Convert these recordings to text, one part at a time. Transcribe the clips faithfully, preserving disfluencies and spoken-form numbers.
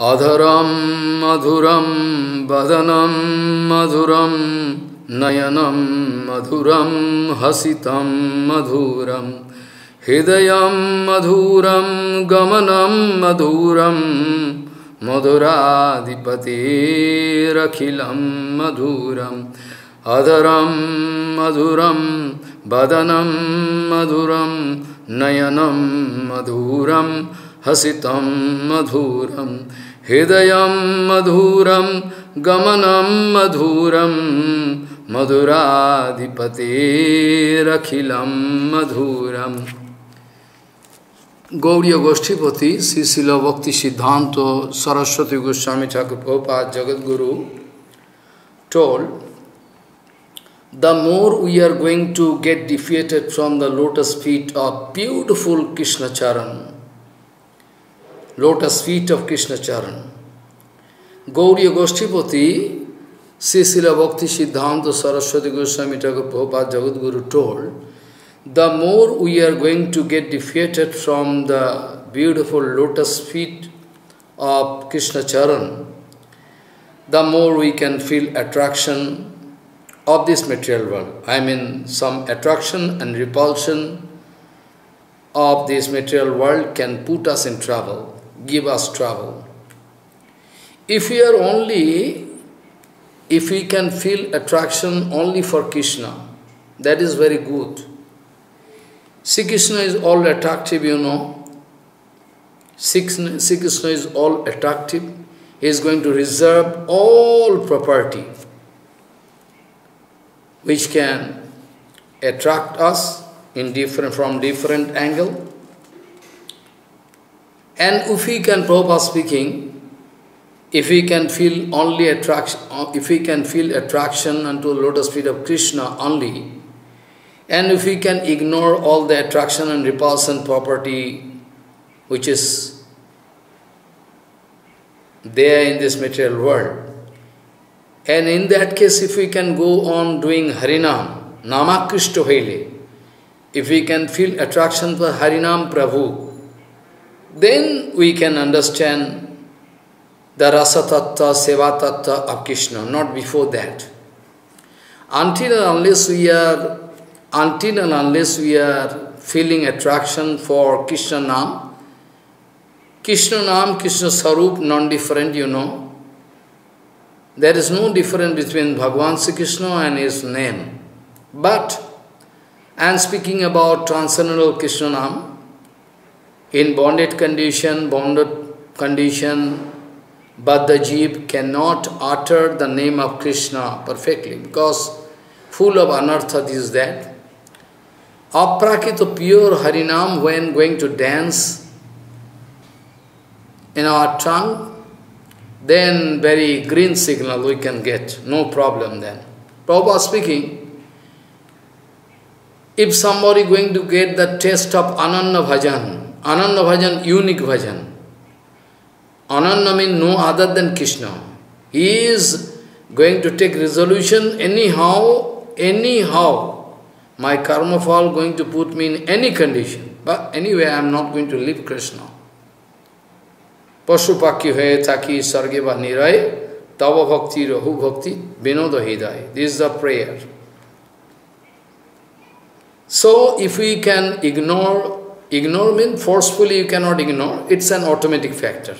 Adharam Madhuram Vadanam Madhuram Nayanam Madhuram Hasitam Madhuram Hridayam Madhuram Gamanam Madhuram Madhuradipati Rakhilam Madhuram Adharam Madhuram Vadanam Madhuram Nayanam Madhuram Hasitam Madhuram Hridayam Madhuram Gamanam Madhuram Madhuradipati Rakhilam Madhuram. Gaudiya Goshtipati, Sisila Bhakti Siddhanto, Saraswati Goswami Chakrabhopad, Jagadguru, told, the more we are going to get defeated from the lotus feet of beautiful Krishna Charan, lotus feet of Krishna Charan. Gaudiya Goshtipati, Sisila Bhakti Siddhanta Saraswati Goswami Prabhupada Jagadguru told, the more we are going to get defeated from the beautiful lotus feet of Krishna Charan, the more we can feel attraction of this material world. I mean, some attraction and repulsion of this material world can put us in trouble, give us trouble. If we are only, if we can feel attraction only for Krishna, that is very good. Sri Krishna is all attractive, you know. Sri Krishna is all attractive. He is going to reserve all property which can attract us in different, from different angle. And if we can, Prabhupada speaking, if we can feel only attraction, if we can feel attraction unto the lotus feet of Krishna only, and if we can ignore all the attraction and repulsion property which is there in this material world, and in that case, if we can go on doing Harinam, Namakrishto Hele, if we can feel attraction for Harinam Prabhu, then we can understand the Rasa Tattva, Seva Tattva of Krishna, not before that. Until and unless we are, until and unless we are feeling attraction for Krishna Naam, Krishna Naam, Krishna Sarup, non-different, you know. There is no difference between Bhagavan Sri Krishna and his name. But, and speaking about transcendental Krishna Naam, in bonded condition, bonded condition, but the jeev cannot utter the name of Krishna perfectly, because full of anartha is that. Aprakita pure Harinam, when going to dance in our tongue, then very green signal we can get, no problem then. Prabhupada speaking, if somebody going to get the taste of Ananda Bhajan, Ananda Bhajan, unique Bhajan. Ananda means no other than Krishna. He is going to take resolution anyhow, anyhow. My karma fall going to put me in any condition. But anyway, I am not going to leave Krishna. Pashupakki hoye taki sarge ba nirai, tava bhakti rahu bhakti vinoda hidai. This is the prayer. So, if we can ignore, ignore means forcefully you cannot ignore, it's an automatic factor.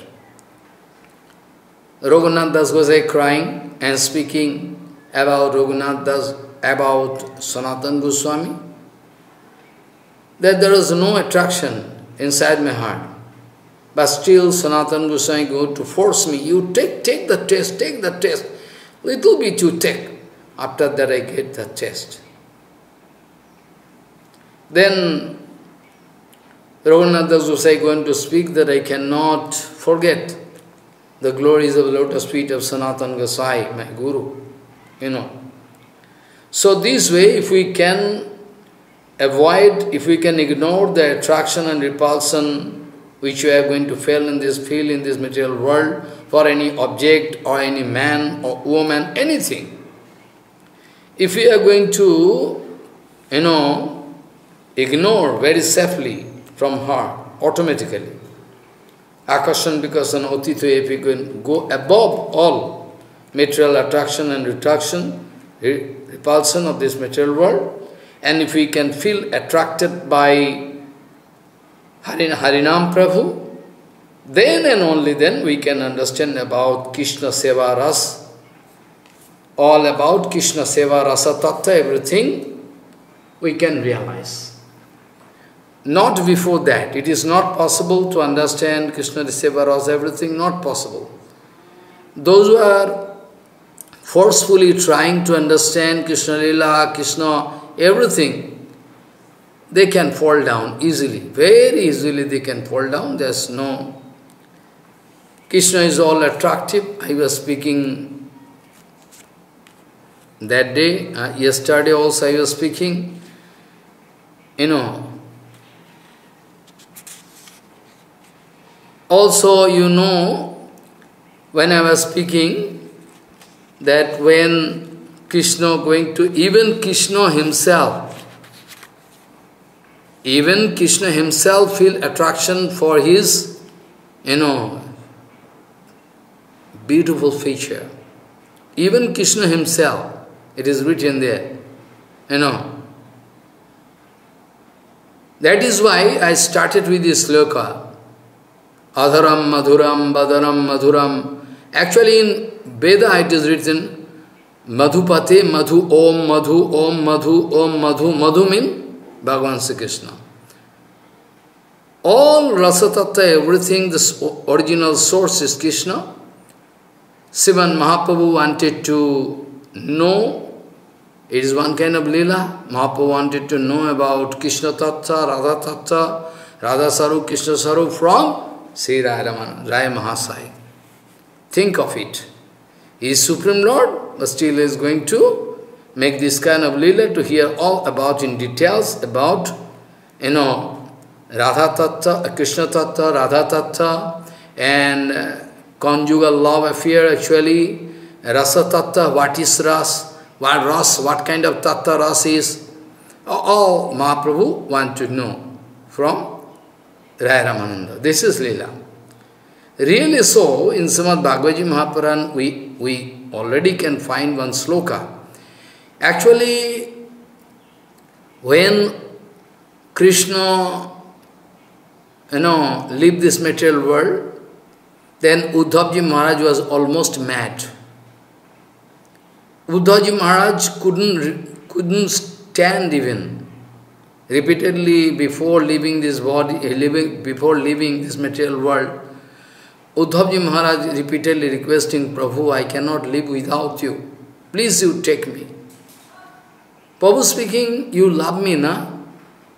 Raghunandas was a crying and speaking about Raghunandas, about Sanatana Goswami, that there is no attraction inside my heart. But still Sanatana Goswami go to force me, you take, take the test, take the test, little bit you take, after that I get the test. Then Raghunandas Goswami going to speak that I cannot forget the glories of the lotus feet of Sanatana Goswami, my Guru, you know. So this way, if we can avoid, if we can ignore the attraction and repulsion which we are going to fail in this field, in this material world, for any object or any man or woman, anything. If we are going to, you know, ignore very safely from her, automatically, Akashan, Vikashan, Atitva, if you can go above all material attraction and retraction, repulsion of this material world, and if we can feel attracted by Harin, Harinam Prabhu, then and only then we can understand about Krishna Seva Rasa, all about Krishna Seva Rasa Tattva, everything we can realize. Not before that. It is not possible to understand Krishna Seva Rasa, everything, not possible. Those who are forcefully trying to understand Krishna Lila, Krishna, everything, they can fall down easily. Very easily they can fall down. There's no... Krishna is all attractive. I was speaking that day, uh, yesterday also I was speaking, you know, also you know, when I was speaking that when Krishna going to, even Krishna himself, even Krishna himself feel attraction for his, you know, beautiful feature. Even Krishna himself, it is written there, you know. That is why I started with this sloka, Adharam Madhuram, Badaram Madhuram. Actually in Veda it is written, Madhupate, Madhu, Om Madhu, Om Madhu, Om Madhu. Madhu means Bhagavan Sri Krishna. All Rasa Tattva, everything, the original source is Krishna. Sivan Mahaprabhu wanted to know, it is one kind of leela. Mahaprabhu wanted to know about Krishna Tattva, Radha Tattva, Radha Saru, Krishna Saru from Sri Raya Ramananda, Raya Mahasaya. Think of it. He is Supreme Lord, but still is going to make this kind of leela to hear all about in details about, you know, Radha Tattva, Krishna Tattva, Radha Tattva, and conjugal love affair, actually, Rasa Tattva, what is Ras, what Ras, what kind of Tattva Ras is, all Mahaprabhu want to know from Raya Ramananda. This is Leela. Really so, in Srimad Bhagavati Mahapuran, we, we already can find one sloka. Actually, when Krishna, you know, leave this material world, then Uddhavji Maharaj was almost mad. Uddhavji Maharaj couldn't, couldn't stand even. Repeatedly, before leaving this body, leaving, before leaving this material world, Uddhavji Maharaj repeatedly requesting, Prabhu, I cannot live without you. Please you take me. Prabhu speaking, you love me, na?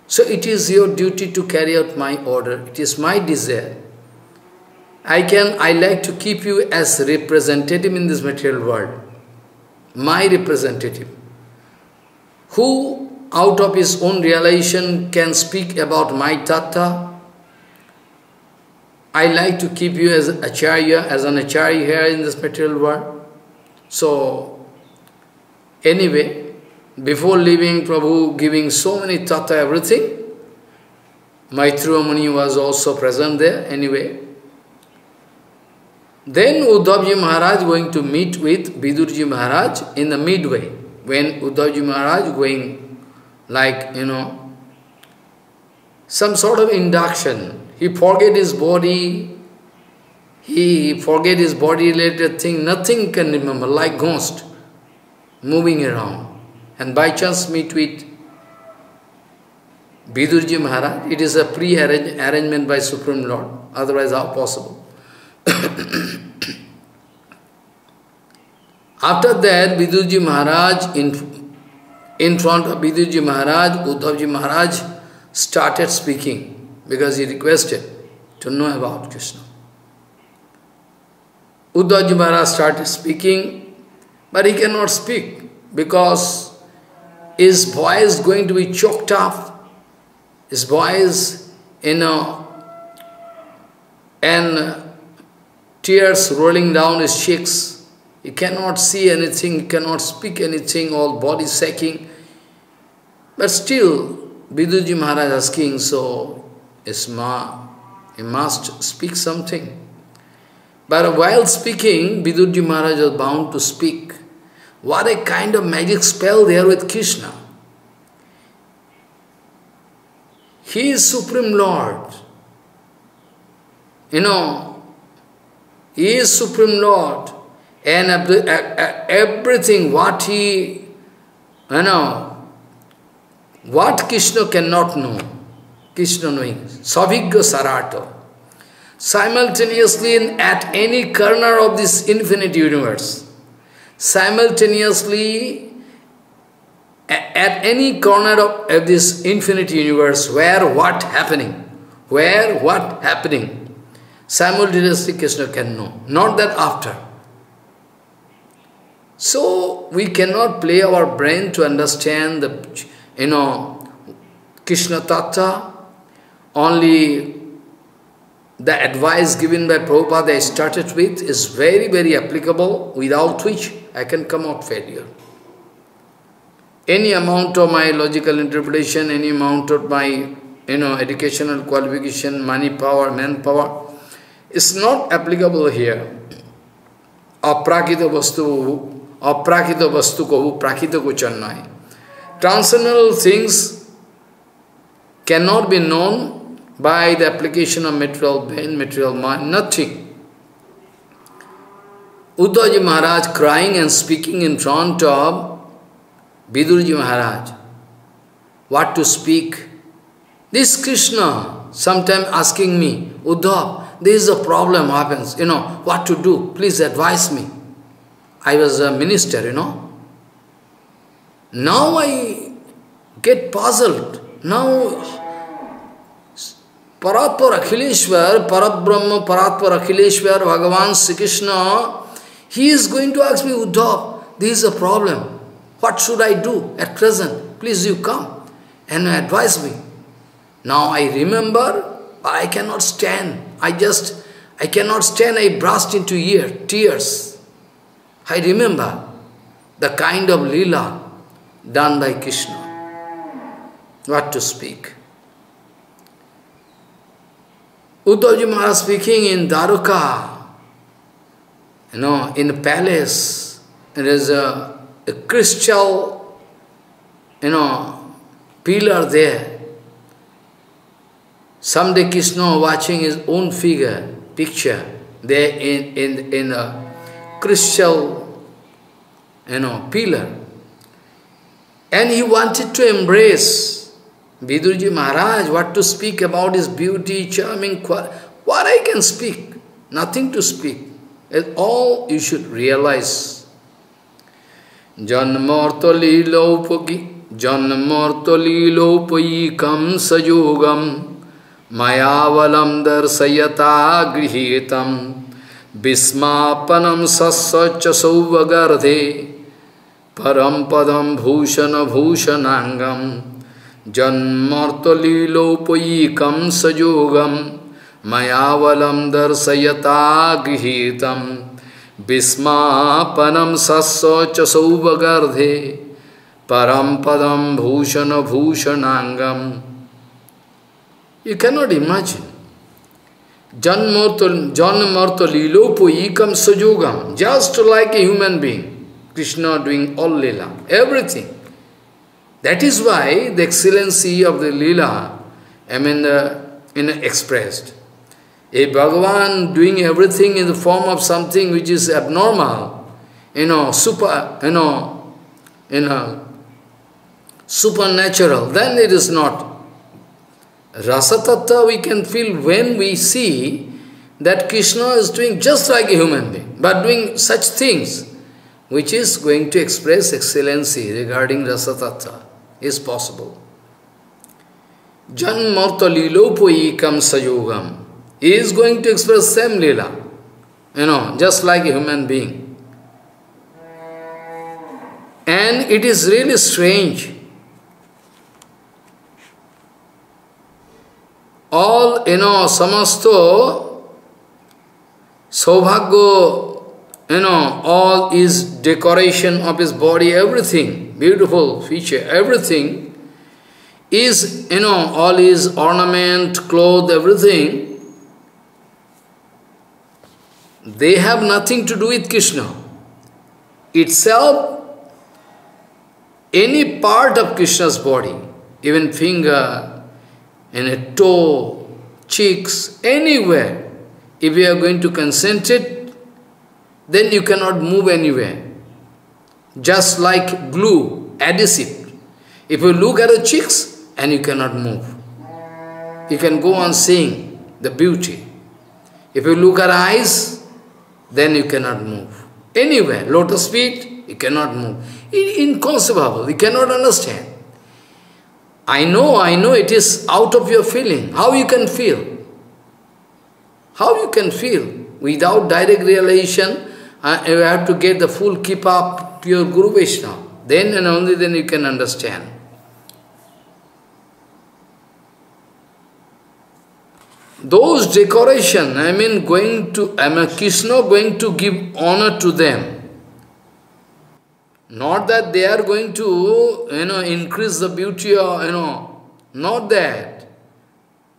So it is your duty to carry out my order. It is my desire. I can, I like to keep you as representative in this material world. My representative. Who, out of his own realization, can speak about my tattva? I like to keep you as acharya, as an acharya here in this material world. So, anyway, before leaving, Prabhu giving so many tattva, everything, Maitreya Muni was also present there, anyway. Then Uddhavji Maharaj going to meet with Vidurji Maharaj in the midway. When Uddhavji Maharaj going like, you know, some sort of induction. He forget his body. He forget his body related thing. Nothing can remember, like ghost moving around. And by chance meet with Vidurji Maharaj. It is a pre-arrangement arrangement by Supreme Lord. Otherwise how possible? After that, Vidurji Maharaj, in, in front of Vidurji Maharaj, Uddhavji Maharaj started speaking because he requested to know about Krishna. Uddhavji Maharaj started speaking, but he cannot speak because his voice is going to be choked up. His voice, you know, and tears rolling down his cheeks. He cannot see anything, he cannot speak anything, all body shaking. But still, Vidurji Maharaj asking, so, is Ma, I must speak something. But while speaking, Vidurji Maharaj was bound to speak. What a kind of magic spell there with Krishna. He is Supreme Lord. You know, He is Supreme Lord. And everything, what He, you know, what Krishna cannot know, Krishna knowing, Savigya Sarato. Simultaneously, in, at any corner of this infinite universe, simultaneously, at, at any corner of, of this infinite universe, where what happening, where what happening, simultaneously Krishna can know, not that after. So, we cannot play our brain to understand the, you know, Krishna Tattva. Only the advice given by Prabhupada I started with is very, very applicable, without which I can come out failure. Any amount of my logical interpretation, any amount of my, you know, educational qualification, money power, manpower, is not applicable here. Aprakita vastu. Aprakita vastu ko prakita ko channai. Transcendental things cannot be known by the application of material brain, material mind, nothing. Uddhavji Maharaj crying and speaking in front of Vidurji Maharaj. What to speak? This Krishna sometimes asking me, Uddhav, there is a problem happens, you know, what to do? Please advise me. I was a minister, you know. Now I get puzzled. Now, Paratpar Akhileshwar, Parabrahma, Paratpar Akhileshwar, Bhagavan Sri Krishna, he is going to ask me, Uddhav, this is a problem. What should I do at present? Please you come and advise me. Now I remember, but I cannot stand. I just, I cannot stand. I burst into ear, tears. I remember the kind of Leela done by Krishna. What to speak? Uddhavji Maharaj speaking in Dwaraka, you know, in a palace, there is a, a crystal, you know, pillar there. Someday Krishna watching his own figure, picture, there in, in, in a crystal, you know, pillar. And he wanted to embrace Vidurji Maharaj. What to speak about his beauty, charming quality? What I can speak? Nothing to speak. It's all you should realize. Janmartha lila upagi, janmartha lila upayikam sajogam, mayavalam darsayata grihitam. Vismapanam sasacha sauvagarde parampadam bhushana bhushanangam janmartalilopoyikam sajogam mayavalam darsayata grihitam vismapanam sasacha sauvagarde parampadam bhushana bhushanangam. You cannot imagine. Janmartha lilopo ikam sajogam. Just like a human being, Krishna doing all Leela, everything. That is why the excellency of the Leela, I mean, uh, in expressed. A Bhagavan doing everything in the form of something which is abnormal, you know, super, you know, you know, supernatural, then it is not. Rasa Tattva we can feel when we see that Krishna is doing just like a human being, but doing such things which is going to express excellency regarding Rasa Tattva is possible. Janmartha lilopoyikam sajogam. He is going to express same Leela, you know, just like a human being. And it is really strange. All, you know, samasto, saubhagya, you know, all his decoration of his body, everything, beautiful feature, everything is, you know, all his ornament, clothes, everything They have nothing to do with Krishna. Itself, any part of Krishna's body, even finger, and a toe, cheeks, anywhere, if you are going to concentrate, then you cannot move anywhere. Just like glue, adhesive. If you look at the cheeks, and you cannot move. You can go on seeing the beauty. If you look at eyes, then you cannot move. Anywhere, lotus feet, you cannot move. Inconceivable, you cannot understand. I know, I know it is out of your feeling. How you can feel? How you can feel? Without direct realization, uh, you have to get the full keep up pure Guru Vaishnava. Then and only then you can understand. Those decoration, I mean, going to, I mean, Krishna going to give honor to them. Not that they are going to, you know, increase the beauty or, you know, not that.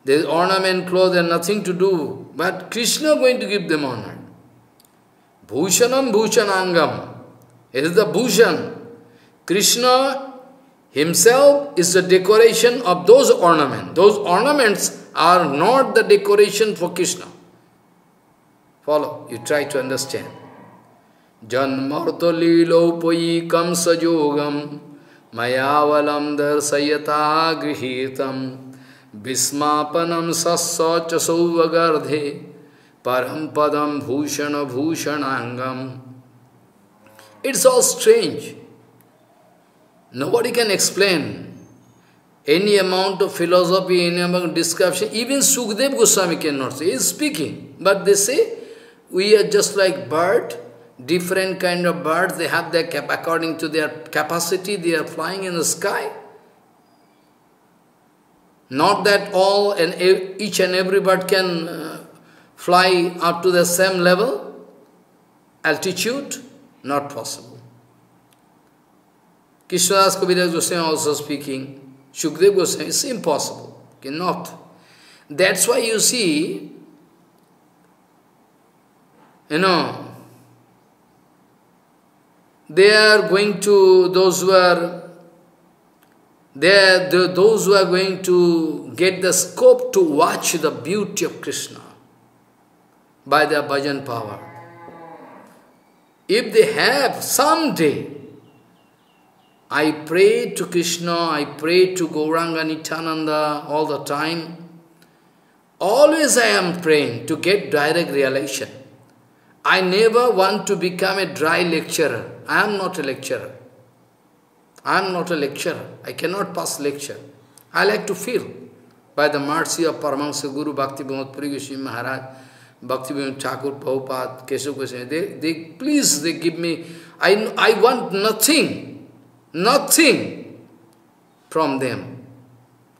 There's ornament, clothes, and nothing to do. But Krishna going to give them honor. Bhushanam Bhushanangam. It is the Bhushan. Krishna himself is the decoration of those ornaments. Those ornaments are not the decoration for Krishna. Follow, you try to understand. Janmartha liloupayikam sajogam mayavalam darsayata grihitam vismapanam sassa chasauvagardhe parampadam bhushana bhushanangam. It's all strange. Nobody can explain. Any amount of philosophy, any amount of description, even Sukadeva Goswami cannot say. He is speaking. But they say, we are just like bird, different kind of birds, they have their cap according to their capacity, they are flying in the sky. Not that all and each and every bird can uh, fly up to the same level, altitude, not possible. Krishnadasa Kaviraja Goswami also speaking. Sukadeva Goswami, it's impossible, cannot. That's why you see, you know, they are going to, those who are, they are the, those who are going to get the scope to watch the beauty of Krishna by their bhajan power. If they have someday, I pray to Krishna, I pray to Gauranga Nityananda all the time. Always I am praying to get direct realization. I never want to become a dry lecturer. I am not a lecturer. I am not a lecturer. I cannot pass lecture. I like to feel. By the mercy of Paramahansa Guru, Bhaktivinoda Puripada, Maharaj, Bhaktivinoda Thakur, Prabhupada, Keshav Goswami, they, they please, they give me, I, I want nothing. Nothing from them.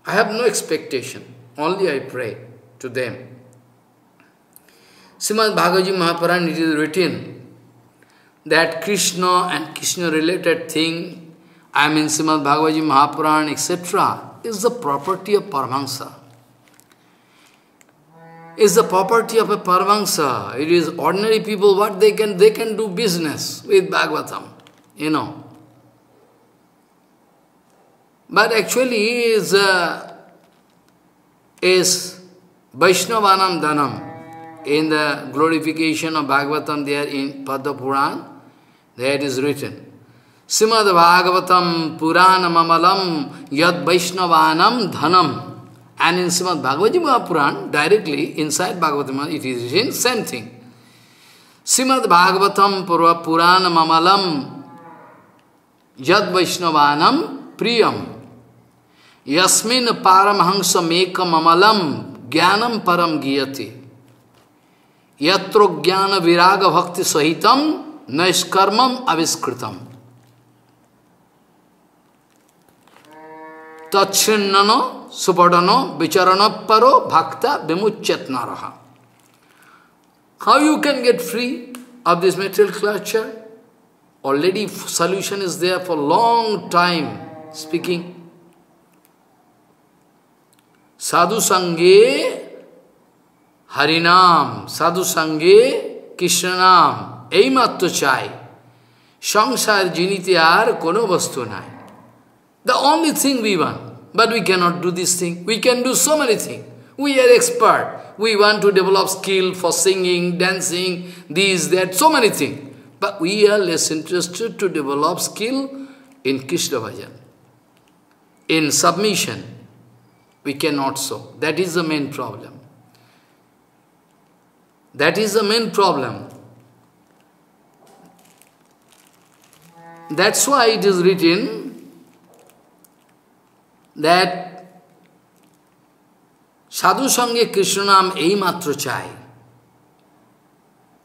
I have no expectation. Only I pray to them. Srimad Bhagavad Mahapuran, it is written that Krishna and Krishna-related thing, I mean Srimad Bhagavad Mahapuran, et cetera, is the property of Paramahansa. Is the property of a Paramahansa. It is ordinary people. What they can they can do business with Bhagavatam, you know. But actually is uh, is Vaishnavanam Dhanam. In the glorification of Bhagavatam there in Padma Puran, there it is written. Srimad Bhagavatam Purana Mamalam Yad Vaishnavanam Dhanam. And in Srimad Bhagavad Puran, directly inside Bhagavatam, it is written same thing. Srimad Bhagavatam Purana Mamalam Yad Vaishnavanam Priyam Yasmin Paramahansa Mekam Amalam Gyanam Param Giyati Yatro Gyana Viraga Bhakti Sahitam Naiskarmam Aviskritam Tachrinnano Supadano Vicharana Paro Bhakta Vimuchyatnaraha. How you can get free of this material culture? Already solution is there for long time. Speaking, sadhu sange harinam, sadhu sange Krishna Naam, Eimatto Chai, Sangsar Jinite Ar Kono Vastu Nai. The only thing we want, but we cannot do this thing. We can do so many things. We are expert. We want to develop skill for singing, dancing, this, that, so many things. But we are less interested to develop skill in Krishna Bhajan. In submission, we cannot so. That is the main problem. That is the main problem. That's why it is written that Sadhu Sange Krishna Naam ei matra chai.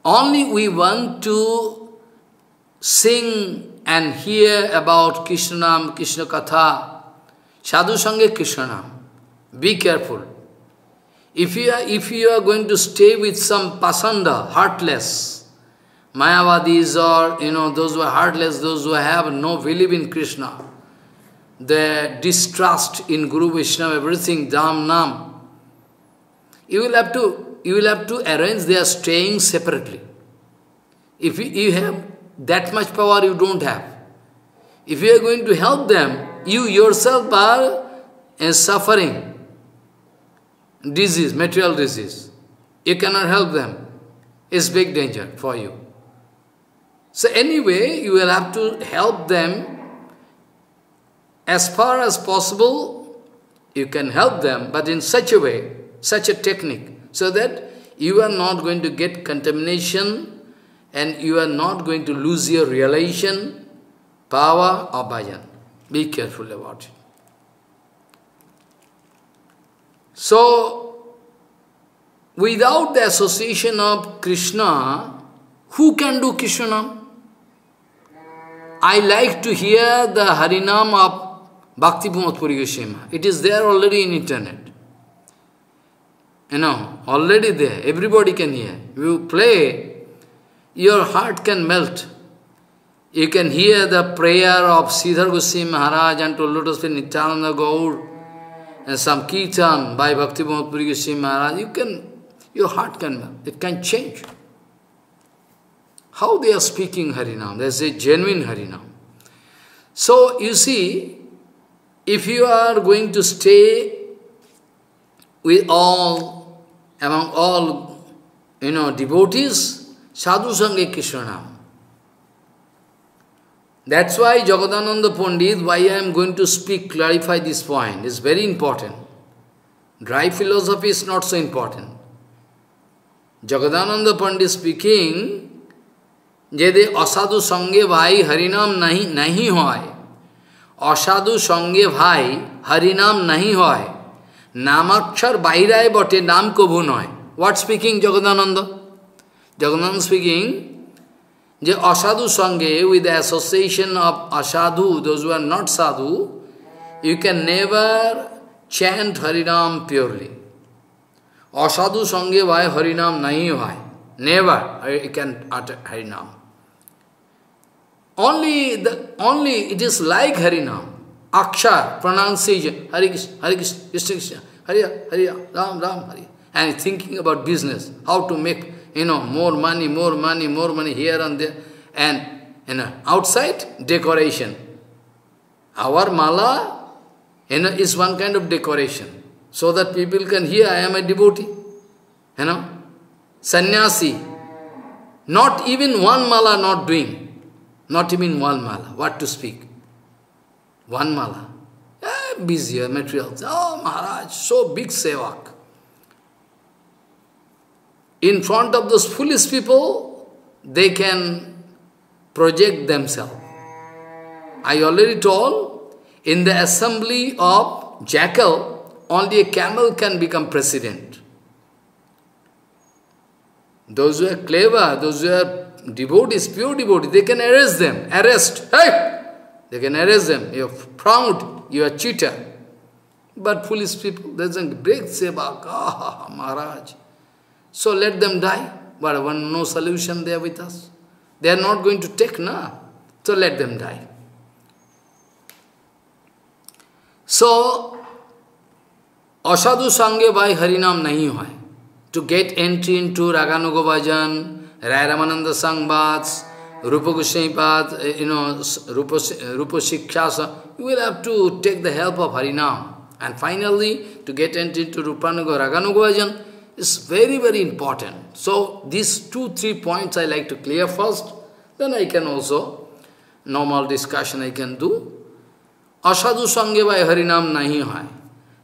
Only we want to sing and hear about Krishna Naam, Krishna Katha. Sadhu Sange Krishna Naam. Be careful. If you are, if you are going to stay with some pasanda, heartless, Mayavadis or, you know, those who are heartless, those who have no belief in Krishna, their distrust in Guru Vaishnava, everything, Dham Nam, you will have to, you will have to arrange their staying separately. If you, you have that much power, you don't have. If you are going to help them, you yourself are uh, suffering. Disease, material disease. You cannot help them. It's big danger for you. So anyway, you will have to help them as far as possible. You can help them, but in such a way, such a technique, so that you are not going to get contamination and you are not going to lose your realization, power or bhajan. Be careful about it. So, without the association of Krishna, who can do Krishna Naam? I like to hear the Harinam of Bhakti Pumatpuri Goswami. It is there already in internet. You know, already there. Everybody can hear. If you play, your heart can melt. You can hear the prayer of Siddhar Goswami Maharaj and to Lotus Feet Nityananda Gaur. And some kirtan by Bhaktivinoda Puripada Maharaj, you can, your heart can, it can change. How they are speaking Harinam, they say genuine Harinam. So you see, if you are going to stay with all, among all, you know, devotees, Sadhu Sange Krishna Naam. That's why Jagadananda Pandit, why I am going to speak, clarify this point, is very important. Dry philosophy is not so important. Jagadananda Pandit speaking, Jede asadu sange bhai harinam nahi, nahi hoy. Asadu sange bhai harinam nahi hoy. Namakshar bairai bote nam kobhu noy. What speaking Jagadananda? Jagadananda speaking, the asadhu sange, with the association of asadhu, those who are not sadhu, you can never chant Harinam purely. Asadhu sange vai Harinam nahi vai. Never you can utter Harinam. Only the only it is like Harinam. Akshar, pronunciation, Hare Krishna, Hare Krishna, Hare Hare Ram Ram Hare. And thinking about business, how to make, you know, more money, more money, more money here and there. And, you know, outside, decoration. Our mala, you know, is one kind of decoration. So that people can hear, I am a devotee. You know, sannyasi. Not even one mala not doing. Not even one mala. What to speak? One mala. Eh, busier materials. Oh, Maharaj, so big sevak. In front of those foolish people, they can project themselves. I already told, in the assembly of jackal, only a camel can become president. Those who are clever, those who are devotees, pure devotees, they can arrest them. Arrest! Hey! They can arrest them. You are proud, you are cheater. But foolish people, they don't break seva. Ah, Maharaj. So let them die. But one, no solution there with us. They are not going to take, na. So let them die. So, Asadu Sange Bhai Harinam Nahi Hoy. To get entry into Raganuga Bhajan, Raya Ramananda Sangbats, Rupa Goswami Path, you know, Rupa, Rupa Shikshasa, you will have to take the help of Harinam. And finally, to get into Rupanuga Raganuga Bhajan is very, very important. So, these two, three points I like to clear first, then I can also, normal discussion I can do. Ashadhu Sange by Harinam Nahi Hai.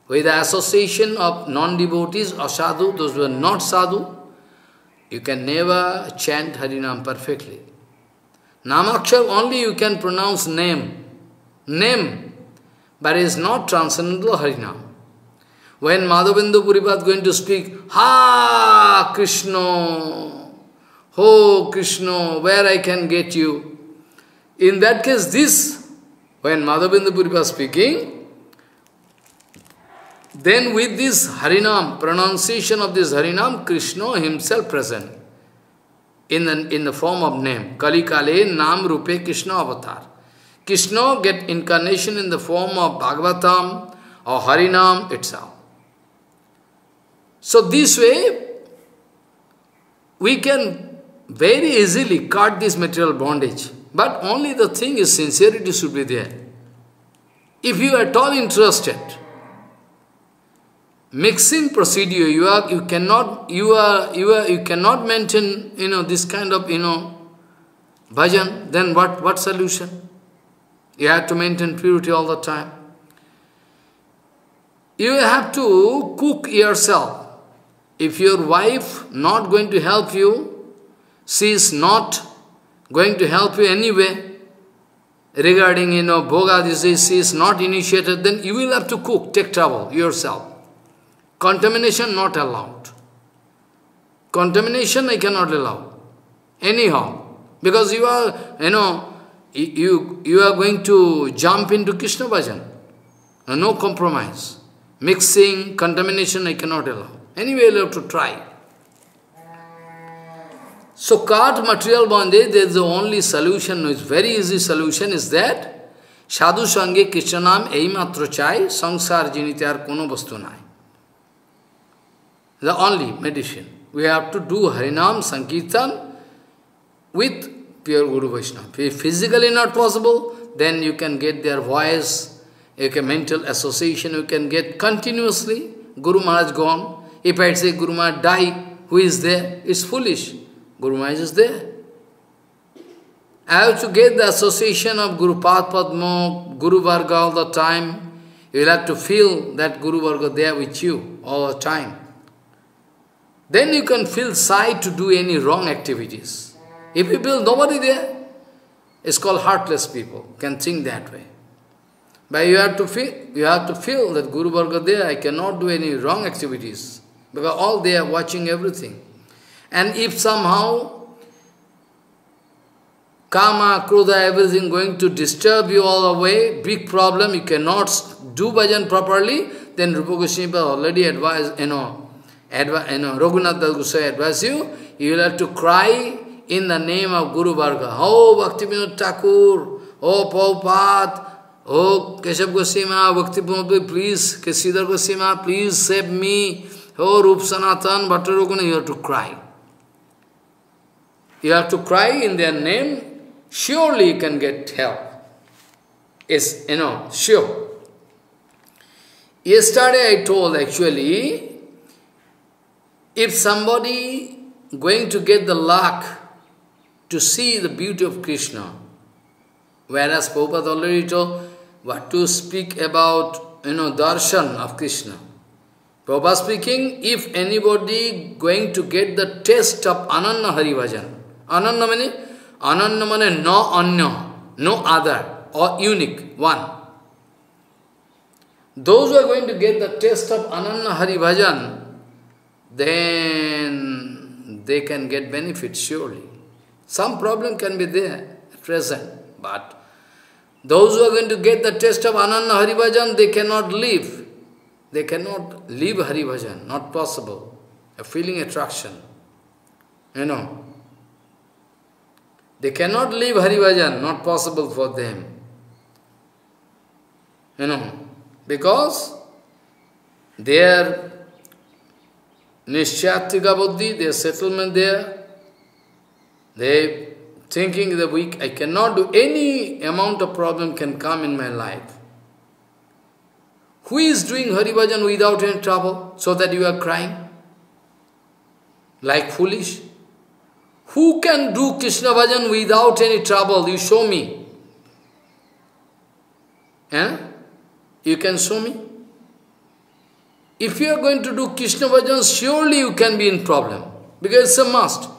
With the association of non-devotees, asadhu, those who are not sadhu, you can never chant Harinam perfectly. Namakshar only you can pronounce name. Name, but it is not transcendental Harinam. When Madhavendra Puripada is going to speak, Ha Krishna, Ho Krishna, where I can get you? In that case, this, when Madhavendra Puripada is speaking, then with this Harinam, pronunciation of this Harinam, Krishna himself present in the, in the form of name. Kali Kale Nam Rupe Krishna Avatar. Krishna get incarnation in the form of Bhagavatam or Harinam itself. So this way, we can very easily cut this material bondage. But only the thing is sincerity should be there. If you are at all interested, mixing procedure, you are you cannot you are you are you cannot maintain you know this kind of you know bhajan, then what what solution? You have to maintain purity all the time. You have to cook yourself. If your wife not going to help you, she is not going to help you anyway. Regarding you know bhoga disease, she is not initiated, then you will have to cook, take trouble yourself. Contamination not allowed. Contamination I cannot allow. Anyhow, because you are, you know, you, you are going to jump into Krishna bhajan. No compromise. Mixing, contamination I cannot allow. Anyway, you have to try. So, cut material bondage, there is the only solution, it's very easy solution is that Sadhu Sange Krishna Naam Eimatra Chai Sangsar Jinityar Kono Vastu Nai. The only medicine. We have to do Harinam, Sankirtan with pure Guru Vaishnava. If physically not possible, then you can get their voice, you can mental association, you can get continuously. Guru Maharaj gone. If I say Guru Maharaj die, who is there? It's foolish. Guru Maharaj is there. I have to get the association of Guru Pad Padma, Guru Varga all the time. You will have to feel that Guru Varga there with you all the time. Then you can feel shy to do any wrong activities. If you feel nobody there, it's called heartless people, can think that way. But you have to feel, you have to feel that Guru Varga there, I cannot do any wrong activities. Because all they are watching everything. And if somehow Kama, Krodha, everything going to disturb you all the way, big problem, you cannot do bhajan properly, then Rupa Goswami already advised, you know, Adva, you know, Raghunandas Goswami advise you, you will have to cry in the name of Guru Varga. Oh, Bhaktivinoda Thakur, oh, Prabhupada, oh, Keshav Goswami, Bhaktivinoda, please, Keshav Goswami, please save me. Oh, Rup Sanatan, Bhattaroguna, you have to cry. You have to cry in their name, surely you can get help. Yes, you know, sure. Yesterday I told actually, if somebody going to get the luck to see the beauty of Krishna, whereas Prabhupada already told what to speak about, you know, darshan of Krishna. Prabhupada speaking, if anybody going to get the taste of Ananya Harivajan, Ananya meaning, Ananya meaning no anya, no other, or unique, one. Those who are going to get the taste of Ananya Harivajan, then they can get benefit, surely. Some problem can be there, at present, but those who are going to get the taste of Ananya Harivajan, they cannot leave. They cannot leave Harivajan, not possible. A feeling attraction, you know. They cannot leave Harivajan, not possible for them. You know, because they are Nishyatika buddhi, their settlement there, They thinking that we, I cannot do any amount of problem can come in my life. Who is doing Harivajan without any trouble so that you are crying? Like foolish. Who can do Krishna Bhajan without any trouble? You show me. Eh? You can show me? If you are going to do Krishna Bhajan, surely you can be in problem. Because it's a must.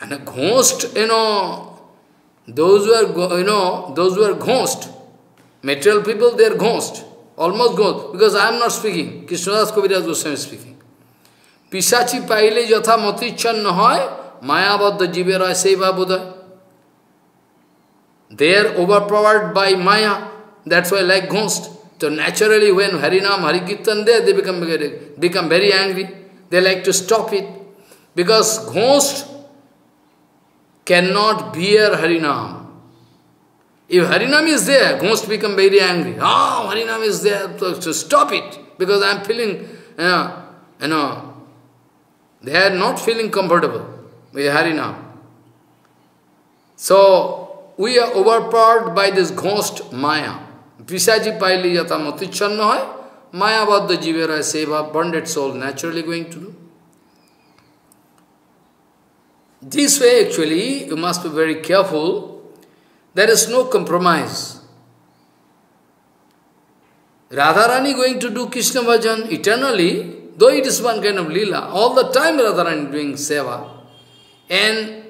And a ghost, you know, those who are, you know, those who are ghost, material people, they are ghost, almost ghost, because I am not speaking. Krishnadasa Kaviraja Goswami is speaking. Pisachi paile yatha mati channa hoy, mayabadda jivera seva buddha. They are overpowered by maya, that's why like ghost. So naturally when Harinam, Harikirtan there, they become, become very angry. They like to stop it, because ghost cannot bear Harinam. If Harinam is there, ghost become very angry. Oh, Harinam is there, so, so stop it, because I am feeling, you know, you know, they are not feeling comfortable with Harinam. So, we are overpowered by this ghost maya. Pisaji paili yata mati channa hoy, maya vadda jivera seva, bonded soul naturally going to do. This way, actually, you must be very careful. There is no compromise. Radharani going to do Krishna Bhajan eternally, though it is one kind of lila. All the time Radharani doing seva. And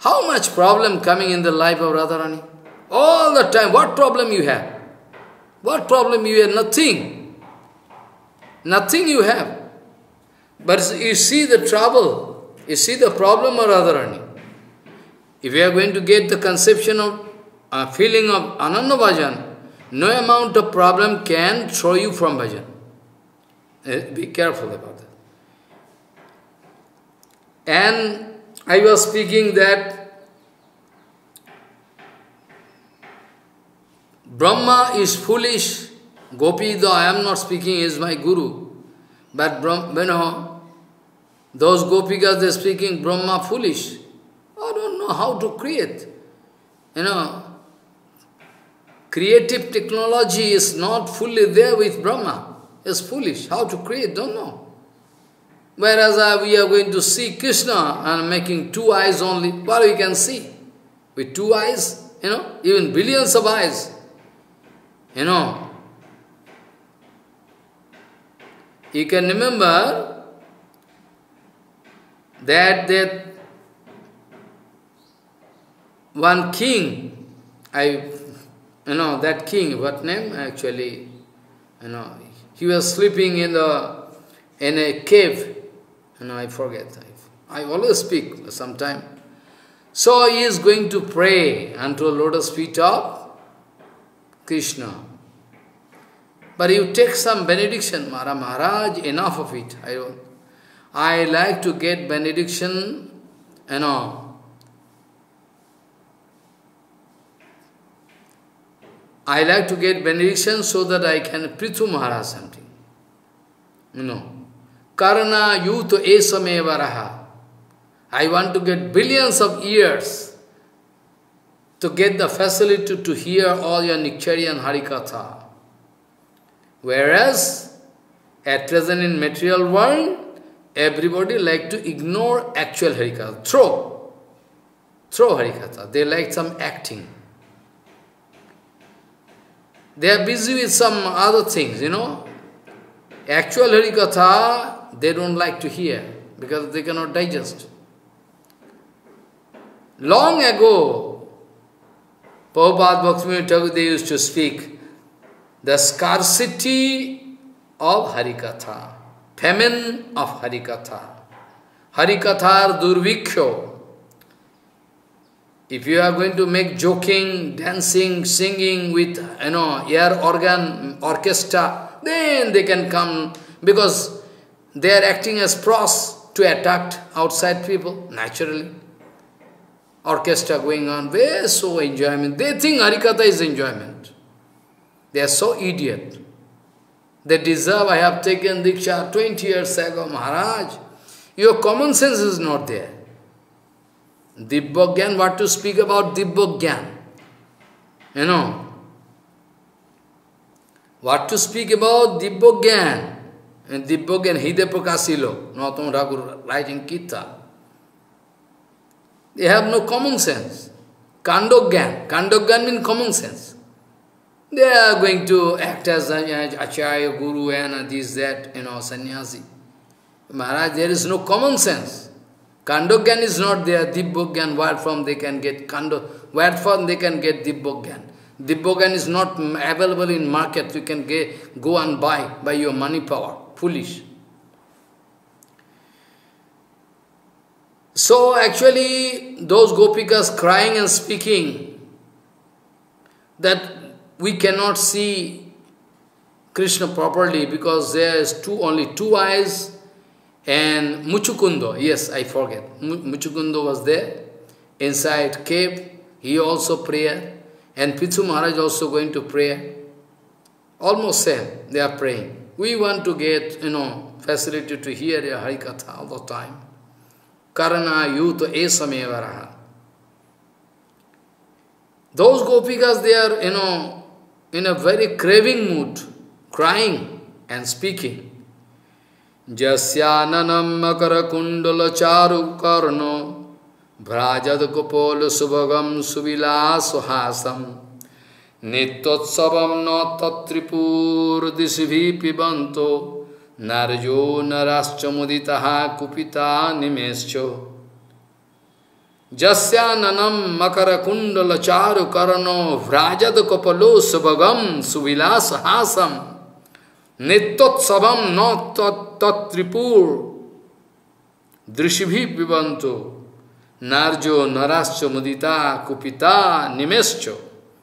how much problem coming in the life of Radharani? All the time, what problem you have? What problem you have? Nothing. Nothing you have. But you see the trouble. You see the problem of Radharani. If you are going to get the conception of uh, feeling of Ananda Bhajan, no amount of problem can throw you from Bhajan. Uh, be careful about that. And I was speaking that Brahma is foolish. Gopi, though I am not speaking, is my guru. But Brahma, you know, those gopikas, they are speaking Brahma foolish. I don't know how to create. You know, creative technology is not fully there with Brahma. It's foolish. How to create, don't know. Whereas uh, we are going to see Krishna and making two eyes only. What we can see? With two eyes, you know, even billions of eyes. You know, you can remember That, that one king, I, you know, that king, what name actually, you know, he was sleeping in the, in a cave, you know, I forget, I, I always speak sometime. So he is going to pray unto the lotus feet of Krishna. But you take some benediction, Maharaj, Maharaj, enough of it, I don't. I like to get benediction, you know. I like to get benediction so that I can prithu Maharaj something. You know. Karna yuto esameva raha. I want to get billions of years to get the facility to hear all your Nikchari and Harikatha. Whereas, at present in material world, everybody like to ignore actual Harikatha. Throw. Throw Harikatha. They like some acting. They are busy with some other things, you know. Actual Harikatha, they don't like to hear because they cannot digest. Long ago, Prabhupada, Bhaktivinoda Thakur, they used to speak the scarcity of Harikatha. Famine of Harikatha. Harikathar durvikyo. If you are going to make joking, dancing, singing with, you know, air organ, orchestra, then they can come, because they are acting as pros to attack outside people, naturally. Orchestra going on, they are so enjoyment. They think Harikatha is enjoyment. They are so idiot. They deserve, I have taken Diksha twenty years ago, Maharaj. Your common sense is not there. Dibbogyan, what to speak about Dibbogyan? You know, what to speak about Dibbogyan? And Dibbogyan, Hide Prakasilo, Nautama Thakur writing Kita. They have no common sense. Kandogyan, Kandogyan means common sense. They are going to act as Acharya, Guru, and this, that, you know, sannyasi. Maharaj, there is no common sense. Kandogyan is not there, Dibbogyan, where from they can get Kando, where from they can get Dibbogyan. Dibbogyan is not available in market, you can get, go and buy by your money power. Foolish. So actually, those gopikas crying and speaking that we cannot see Krishna properly because there is two only two eyes and Muchukundo. Yes, I forget. Muchukundo was there inside cave. He also prayed, and Pithu Maharaj also going to pray. Almost same. They are praying. We want to get you know facility to hear your Harikatha all the time. Karana yuta esamevaraha. Those gopikas, they are, you know, in a very craving mood, crying and speaking. Jasyananam makara kundala charu karno bhrajad kopol subhagam suvila suhasam nitotsavam natatripur disvi pibanto Narjo naraschamuditaha kupita nimescho Jasya nanam makarakundala charu karano vrajad kapalo subhagam suvilas hasam nittot savam not tatripur drishibhi vivanto Narjo naraschamudita kupita nimescho.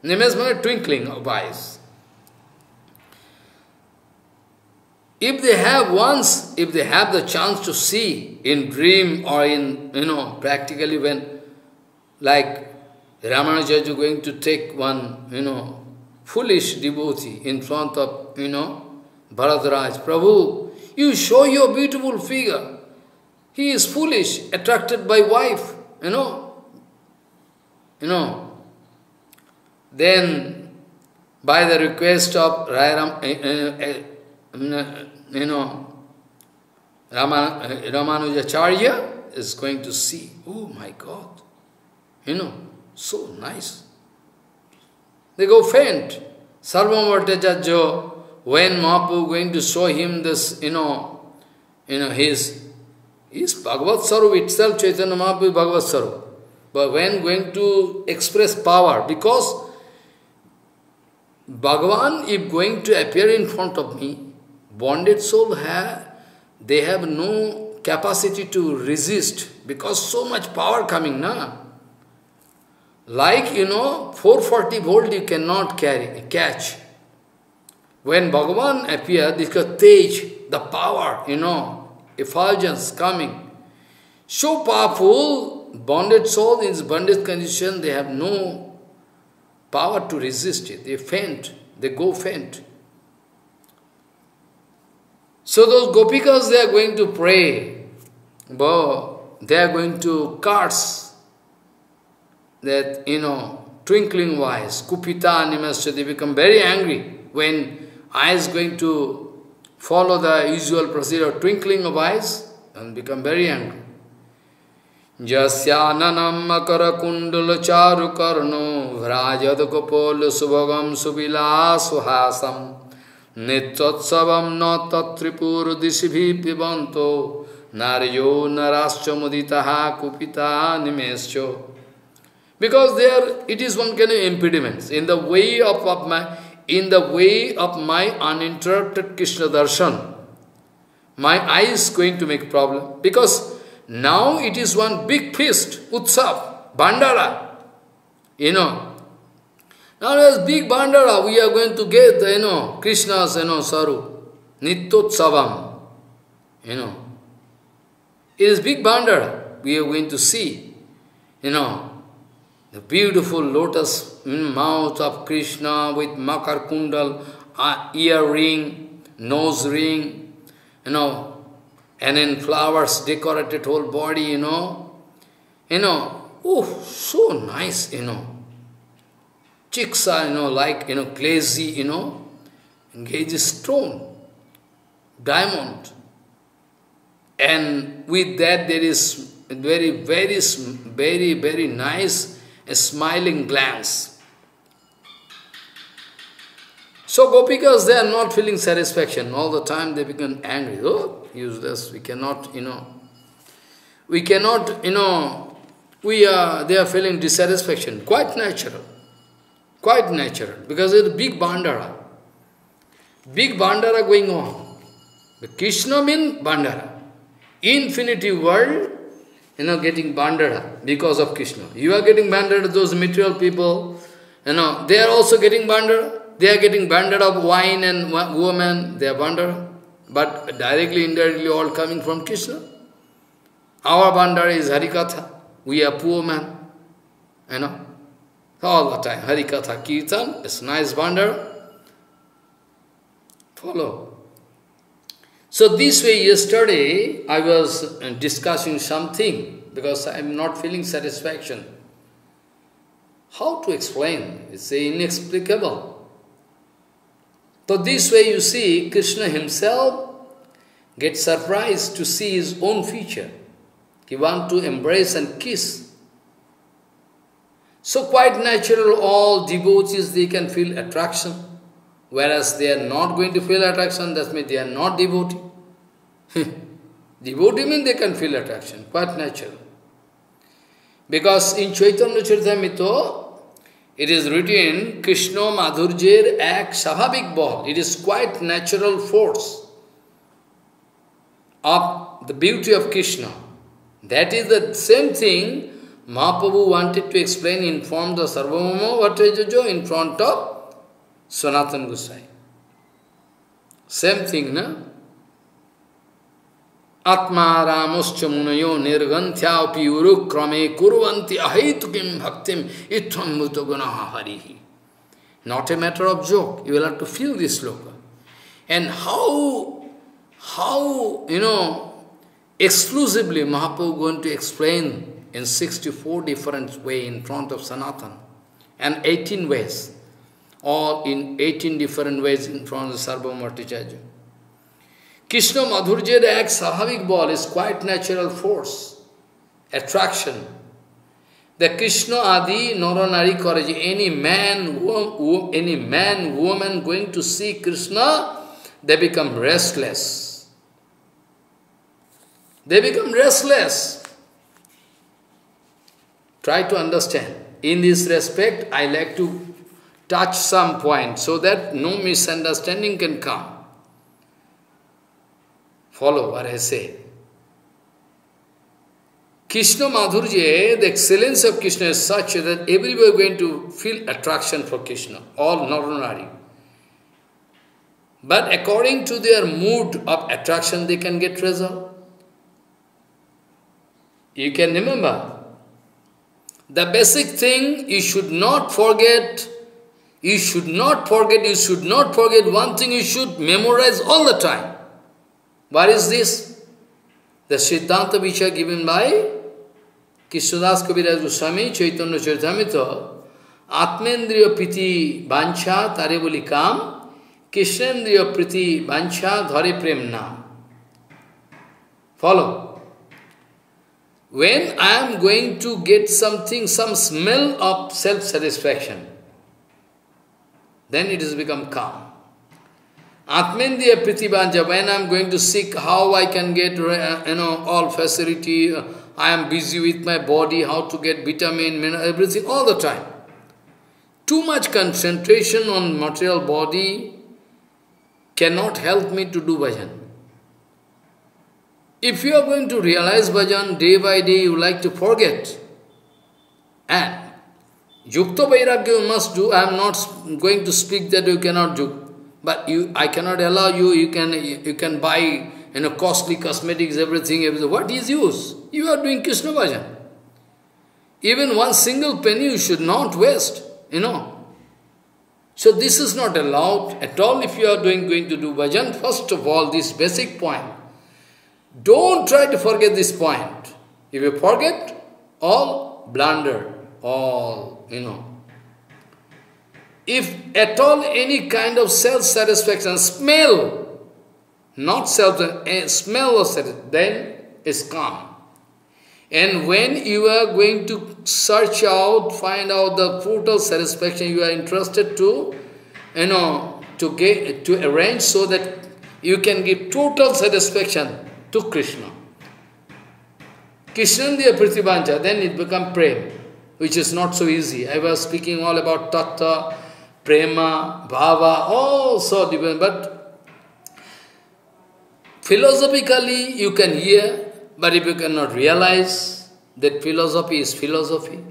Nimes means twinkling of eyes. If they have once, if they have the chance to see in dream or in, you know, practically when, like Ramanuja is going to take one, you know, foolish devotee in front of, you know, Bharataraj, Prabhu, you show your beautiful figure. He is foolish, attracted by wife, you know, you know. Then, by the request of Raya Ramananda, you know, Raman, Ramanujacharya is going to see, oh my God, you know, so nice. They go faint. Sarvamartajajjo, when Mahaprabhu going to show him this, you know, you know, his, his Bhagavat Saru itself, Chaitanya Mahaprabhu Bhagavat Saru. But when going to express power, because Bhagavan is going to appear in front of me, bonded soul, have, they have no capacity to resist because so much power coming, na? Like, you know, four forty volt you cannot carry, catch. When Bhagavan appears, this tej, the power, you know, effulgence coming. So powerful, bonded soul in bonded condition, they have no power to resist it. They faint, they go faint. So those gopikas, they are going to pray, but they are going to curse that, you know, twinkling wise, kupita animasya, they become very angry when eyes going to follow the usual procedure, twinkling of eyes, and become very angry. Jasya nanam makara kundala charu karno vrajad kapol subhagam subila suhasam Nitotsavam natatripur disibhi pibanto naryo naraschamuditaha kupita nimescho. Because there it is one kind of impediments in the way of, of my in the way of my uninterrupted Krishna darshan. My eye is going to make problem because now it is one big feast, utsav, bandara. You know. Now as big bandara, we are going to get, you know, Krishna's, you know, saru, nittotsavam, you know. It is big bandara, we are going to see, you know, the beautiful lotus mouth of Krishna with makar kundal, uh, ear ring, nose ring, you know, and in flowers decorated whole body, you know, you know, Oh, so nice, you know. Chicks are, you know, like, you know, glazy, you know, engaged stone, diamond. And with that there is very, very, very, very nice a smiling glance. So Gopikas, they are not feeling satisfaction. All the time they become angry. Oh, useless, we cannot, you know, we cannot, you know, we are, they are feeling dissatisfaction. Quite natural. Quite natural, because it's a big bandara. Big bandara going on. The Krishna means bandara. Infinity world, you know, getting bandara because of Krishna. You are getting bandara, those material people, you know, they are also getting bandara. They are getting bandara of wine and woman, they are bandara. But directly, indirectly, all coming from Krishna. Our bandara is Harikatha. We are poor man, you know. All the time, Harikatha, Kirtan, it's nice bandara. Follow. So this way, yesterday, I was discussing something, because I am not feeling satisfaction. How to explain? It's inexplicable. So this way, you see, Krishna himself gets surprised to see his own feature. He wants to embrace and kiss. So quite natural, all devotees, they can feel attraction. Whereas they are not going to feel attraction, that means they are not devotee. Devotee means they can feel attraction, quite natural. Because in Chaitanya Charitamrita, it is written, Krishna Madhurjer Ek Sahabik Bol. It is quite natural force of the beauty of Krishna. That is the same thing Mahaprabhu wanted to explain in form of Sarvamamo Vatajajo in front of Sanatana Goswami. Same thing, na? Atma ramoscha munayo nirganthya piyuru krame kurvanti ahitukim bhaktim ittham mutaganaha harihi. Not a matter of joke. You will have to feel this sloka. And how, how, you know, exclusively Mahaprabhu going to explain in sixty-four different ways in front of Sanatana, and eighteen ways, all in eighteen different ways in front of Sarvamatachaja. Krishna Madhurjera Ek Sahavik Ball is quite natural force, attraction. The Krishna Adi Naranari Koraji, any man, wo, any man, woman going to see Krishna, they become restless. They become restless. Try to understand. In this respect, I like to touch some point so that no misunderstanding can come. Follow what I say. Krishna Madhurje, the excellence of Krishna is such that everybody is going to feel attraction for Krishna, all Naranari. But according to their mood of attraction, they can get result. You can remember. The basic thing, you should not forget, you should not forget, you should not forget one thing you should memorize all the time. What is this? The Siddhanta Vichara given by Krishnadasa Kaviraja Goswami, Chaitanya Charitamrita, Atmendriya Priti Bancha Tareboli Kam, Krishnendriya Priti Bancha Dhare Prem Naam. Follow. When I am going to get something, some smell of self-satisfaction, then it has become calm. Atmendiya Pritibanja, when I am going to seek how I can get, you know, all facility, I am busy with my body, how to get vitamin, mineral, everything, all the time. Too much concentration on material body cannot help me to do bhajan. If you are going to realize bhajan day by day, you like to forget. And yukta vairagya you must do. I am not going to speak that you cannot do. But you, I cannot allow you, you can, you can buy, you know, costly cosmetics, everything, everything. What is use? You are doing Krishna bhajan. Even one single penny you should not waste, you know. So this is not allowed at all if you are doing, going to do bhajan. First of all, this basic point. Don't try to forget this point. If you forget, all blunder, all, you know. If at all any kind of self-satisfaction, smell, not self, uh, smell of satisfaction, then it's calm. And when you are going to search out, find out the fruit of satisfaction you are interested to, you know, to get, to arrange so that you can give total satisfaction to Krishna. Krishnandiya Prithivancha, then it becomes prema, which is not so easy. I was speaking all about tattva, prema, bhava, all so different, but philosophically you can hear. But if you cannot realize that philosophy is philosophy,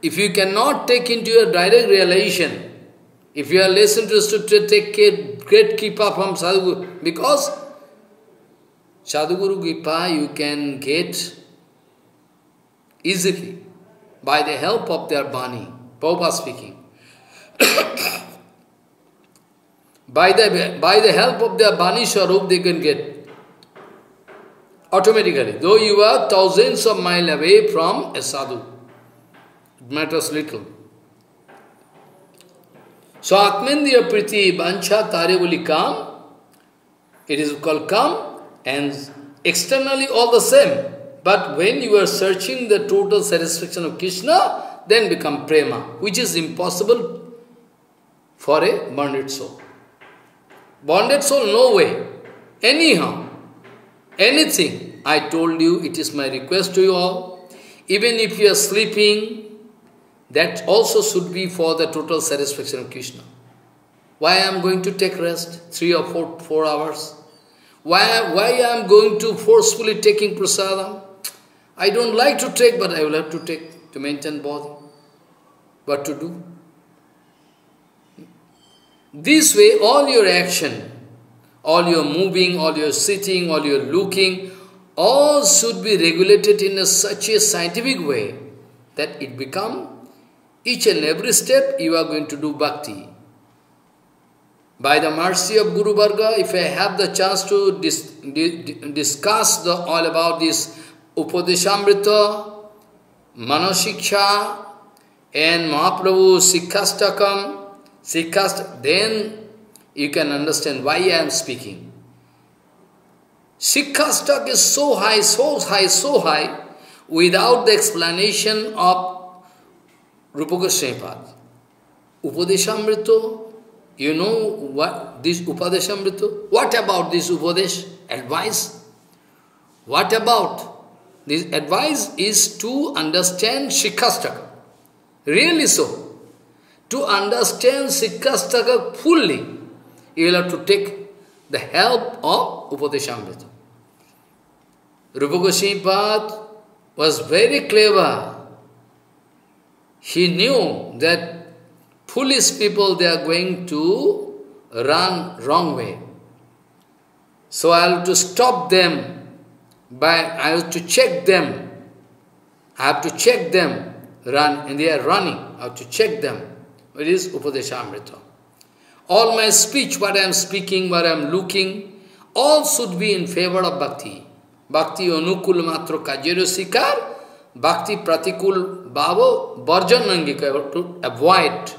if you cannot take into your direct realization, if you are less interested to take great kippa from Sadhguru, because Sadhguru kippa you can get easily by the help of their bani, Prabhupada speaking. by, the, by the help of their bani Swarup they can get automatically, though you are thousands of miles away from a sadhu, it matters little. So, Atmendiya Priti Bancha Tarevuli Kam, it is called Kam, and externally all the same. But when you are searching the total satisfaction of Krishna, then become prema, which is impossible for a bonded soul. Bonded soul, no way. Anyhow, anything, I told you, it is my request to you all. Even if you are sleeping, that also should be for the total satisfaction of Krishna. Why I am going to take rest, three or four, four hours? Why, why I am going to forcefully taking prasadam? I don't like to take, but I will have to take to maintain body. What to do? This way, all your action, all your moving, all your sitting, all your looking, all should be regulated in a, such a scientific way that it become, each and every step you are going to do bhakti. By the mercy of Guru Varga, if I have the chance to dis, di, di, discuss the, all about this Upadeshamrita, Manashiksha, and Mahaprabhu Sikhasthakam, Sikhast, then you can understand why I am speaking. Sikhasthak is so high, so high, so high, without the explanation of Rupa Goswami Pad. Upadeshamrita, you know what this Upadeshamrita? What about this Upadesh? Advice? What about? This advice is to understand Sikhasthak. Really so. To understand Sikhasthak fully, you will have to take the help of Upadeshamrita. Rupa Goswami Pad was very clever. He knew that foolish people, they are going to run wrong way. So I have to stop them, by I have to check them. I have to check them, run, and they are running. I have to check them. It is Upadeshamrita. All my speech, what I am speaking, what I am looking, all should be in favor of bhakti. Bhakti Anukul Matra Kajero Sikar, Bhakti Pratikul Bhavo Bharjanangika, to avoid.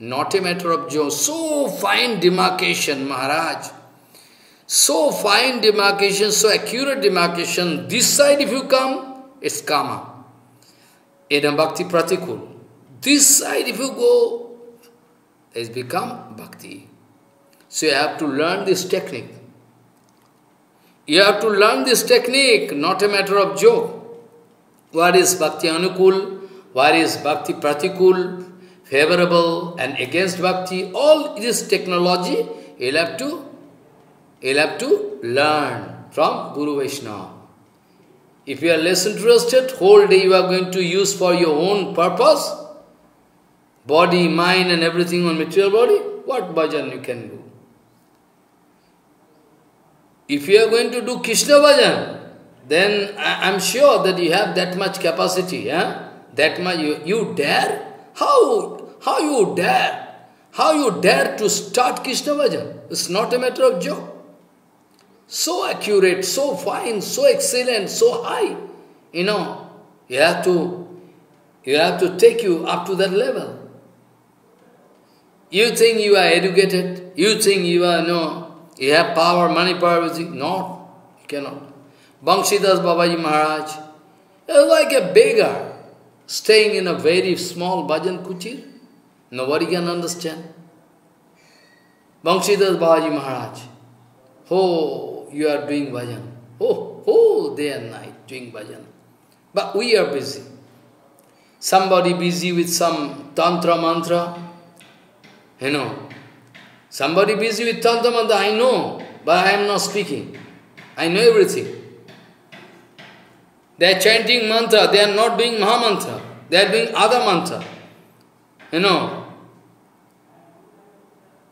Not a matter of joy. So fine demarcation, Maharaj. So fine demarcation, so accurate demarcation. This side if you come, it's Kama. Edam Bhakti Pratikul. This side if you go, has become bhakti. So you have to learn this technique. You have to learn this technique, not a matter of joke. What is Bhakti Anukul? What is Bhakti Pratikul? Favorable and against bhakti. All this technology you'll have to, you'll have to learn from Guru Vaishnava. If you are less interested, whole day you are going to use for your own purpose, body, mind and everything on material body, what bhajan you can do? If you are going to do Krishna bhajan, then I am sure that you have that much capacity, eh? That much, you, you dare? How, how you dare? How you dare to start Krishna bhajan? It's not a matter of joke. So accurate, so fine, so excellent, so high, you know, You have to, you have to take you up to that level. You think you are educated, you think you are, no, you have power, money, power, everything. No, you cannot. Bangsidas Babaji Maharaj, he was like a beggar, staying in a very small bhajan kuchir. Nobody can understand. Bangsidas Babaji Maharaj, oh, you are doing bhajan. Oh, oh, day and night doing bhajan. But we are busy. Somebody busy with some tantra mantra, you know. Somebody busy with tantra mantra, I know, but I am not speaking. I know everything. They are chanting mantra, they are not doing maha mantra, they are doing other mantra. You know,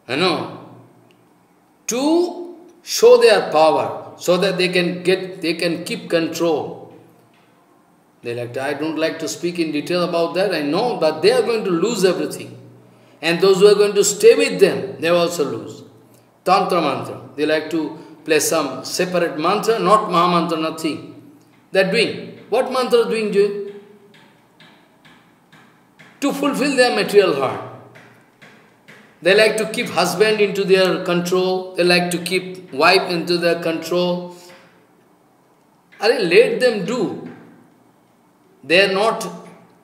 you know, to show their power, so that they can get, they can keep control. They like to, I don't like to speak in detail about that, I know, but they are going to lose everything. And those who are going to stay with them, they will also lose. Tantra mantra, they like to play some separate mantra, not maha mantra, nothing. They are doing. What mantra are doing, doing? To fulfill their material heart. They like to keep husband into their control. They like to keep wife into their control. Are let them do. They are not,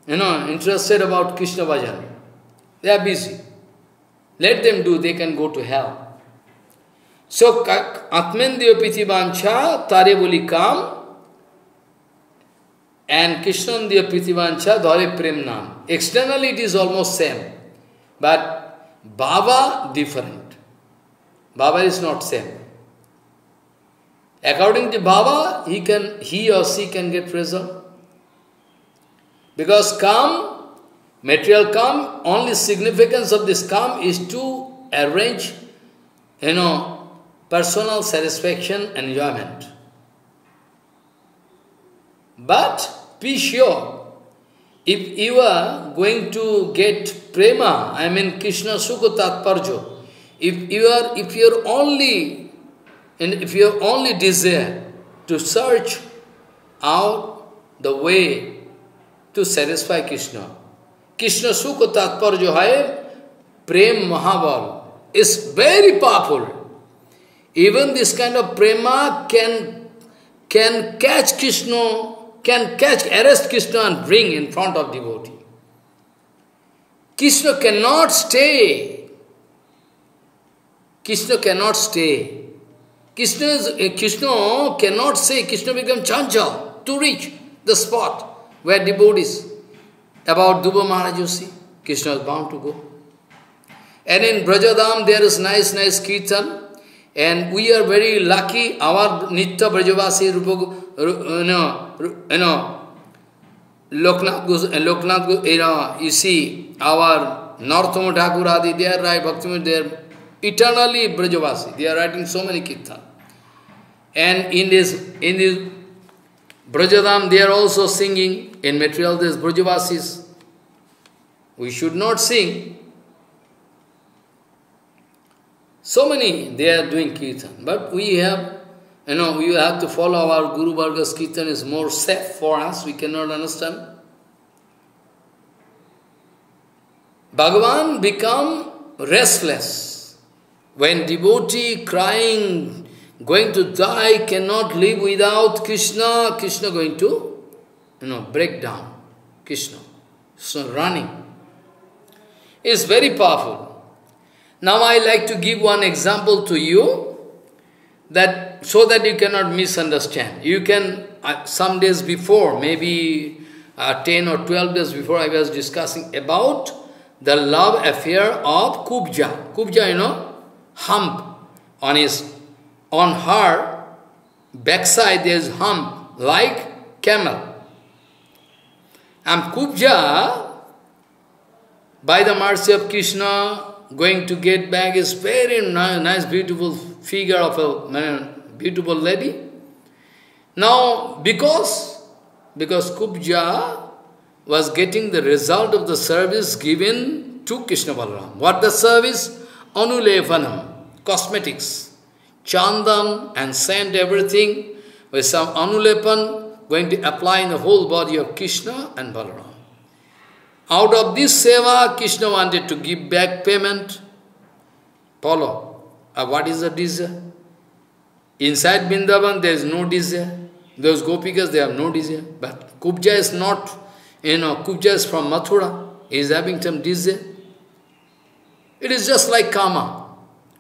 you know, interested about Krishna Bhajan. They are busy. Let them do. They can go to hell. So, Atmendiyopiti Bancha Tarebuli Kam. And Krishnandya Prithivancha Dhare Prem Nam. Externally it is almost same. But Baba different. Baba is not same. According to Baba, he can he or she can get result. Because Kam, material Kam, only significance of this Kam is to arrange, you know, personal satisfaction, enjoyment. But be sure, if you are going to get prema, I mean Krishna Sukha Tatparjo, if you are, if you are only, and if you are only desire to search out the way to satisfy Krishna, Krishna Sukha Tatparjo hai prem mahabal is very powerful. Even this kind of prema can can catch Krishna. Can catch, arrest Krishna and bring in front of devotee. Krishna cannot stay. Krishna cannot stay. Krishna, is, uh, Krishna cannot say, Krishna becomes chanchal to reach the spot where devotees. About Duba Maharaj, you see, Krishna is bound to go. And in Brajadam, there is nice, nice kirtan. And we are very lucky, our Nitya Brajavasi Rupa, you know, you know, Loknath, Loknath, you know, you see, our Narottam Thakur Adi, they are right, Bhaktivinoda, they are eternally Brajavasi, they are writing so many kirtan. And in this, in this Brajadam, they are also singing, in material, there is Brajavasis. We should not sing. So many, they are doing kirtan, but we have, you know, we have to follow our Guru Bharga's kirtan is more safe for us, we cannot understand. Bhagavan become restless. When devotee crying, going to die, cannot live without Krishna, Krishna going to, you know, break down. Krishna, so running. It's very powerful. Now I like to give one example to you, that so that you cannot misunderstand. You can, uh, some days before, maybe uh, ten or twelve days before, I was discussing about the love affair of Kubja. Kubja, you know, hump on his, on her backside there is hump, like camel. And Kubja, by the mercy of Krishna, going to get back his very nice, beautiful figure of a man. Beautiful lady. Now, because, because Kubja was getting the result of the service given to Krishna Balaram. What the service? Anulepanam, cosmetics, chandam and sand, everything with some anulepan, going to apply in the whole body of Krishna and Balaram. Out of this seva, Krishna wanted to give back payment. Follow. Uh, what is the desire? Inside Vrindavan, there is no desire. Those gopikas, they have no desire. But Kubja is not, you know, Kubja is from Mathura. He is having some desire. It is just like karma.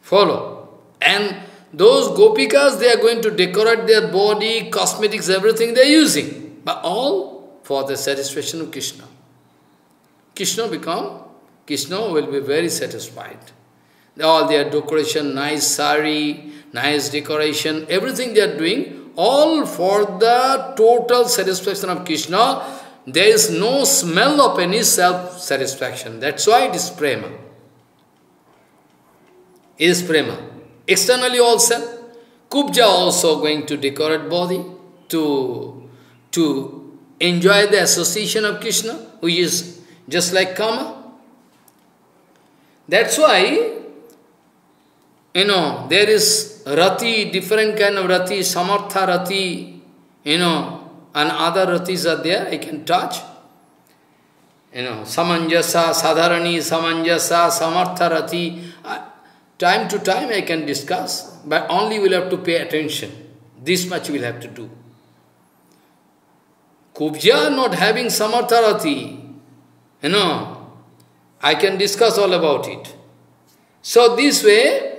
Follow. And those gopikas, they are going to decorate their body, cosmetics, everything they are using. But all for the satisfaction of Krishna. Krishna become, Krishna will be very satisfied. All their decoration, nice sari, nice decoration, everything they are doing, all for the total satisfaction of Krishna. There is no smell of any self-satisfaction. That's why it is prema. It is prema. Externally also, Kubja also going to decorate body, to, to enjoy the association of Krishna, who is just like karma. That's why, you know, there is Rati, different kind of Rati, Samartha Rati, you know, and other Ratis are there, I can touch. You know, Samanjasa, Sadharani, Samanjasa, Samartha Rati. Uh, time to time I can discuss, but only we'll have to pay attention. This much we'll have to do. Kubja not having Samartha Rati. You know, I can discuss all about it. So this way,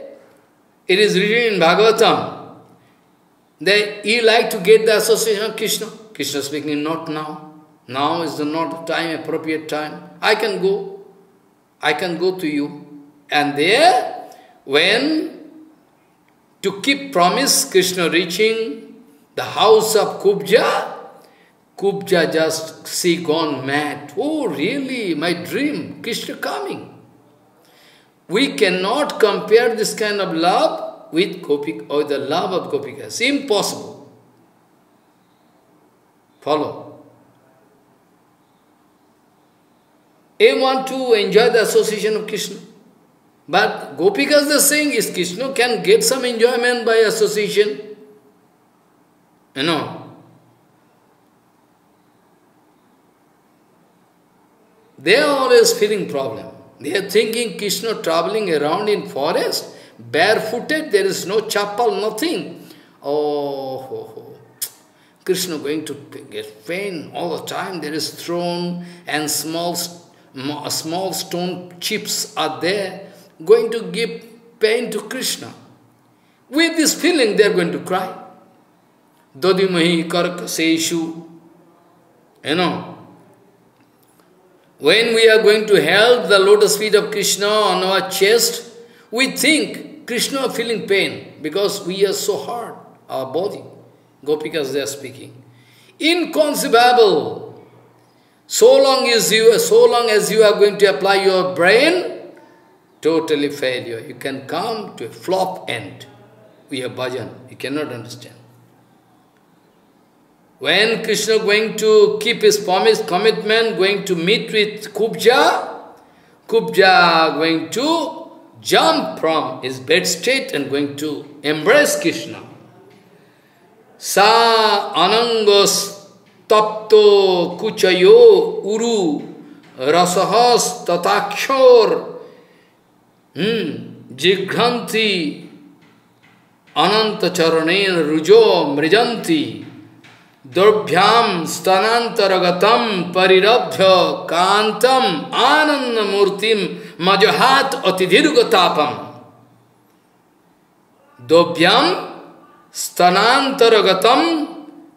it is written in Bhagavatam, that you like to get the association of Krishna. Krishna speaking, not now. Now is the not time, appropriate time. I can go. I can go to you. And there, when to keep promise, Krishna reaching the house of Kubja, Kubja just see gone mad. Oh, really, my dream, Krishna coming. We cannot compare this kind of love with Gopika, or the love of Gopika. It's impossible. Follow. They want to enjoy the association of Krishna. But Gopikas, they are saying, is Krishna can get some enjoyment by association. You know. They are always feeling problem. They are thinking Krishna traveling around in forest, barefooted, there is no chappal, nothing. Oh, oh, oh, Krishna going to get pain all the time. There is thrown and small, small stone chips are there, going to give pain to Krishna. With this feeling, they are going to cry. Dadimahi karka seishu. You know, when we are going to hold the lotus feet of Krishna on our chest, we think Krishna is feeling pain because we are so hard, our body. Gopikas, they are speaking. Inconceivable. So long as you, so long as you are going to apply your brain, totally failure. You can come to a flop end. We are bhajan. You cannot understand. When Krishna going to keep his promise, commitment, going to meet with Kubja, Kubja going to jump from his bed state and going to embrace Krishna. Sa anangos tapto kuchayo uru rasahas tatakshor jighanti ananta charanen rujo mrijanti Durbhyam stanantaragatam parirabhya kantam anandamurtim majahat atidhirugatapam. Durbhyam stanantaragatam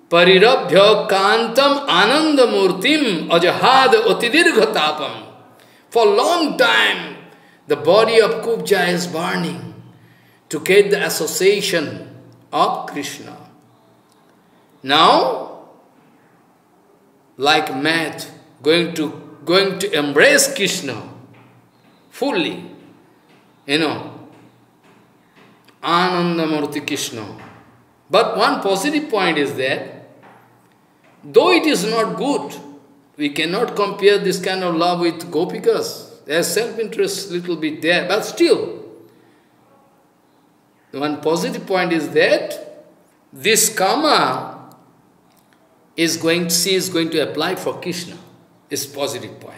parirabhya kantam anandamurtim ajahat atidhirugatapam. For a long time, the body of Kubja is burning to get the association of Krishna. Now, like mad, going to, going to embrace Krishna fully, you know, Ananda Murti Krishna. But one positive point is that, though it is not good, we cannot compare this kind of love with Gopikas. Their self-interest little bit there, but still, one positive point is that, this karma is going, she is going to apply for Krishna, is positive point.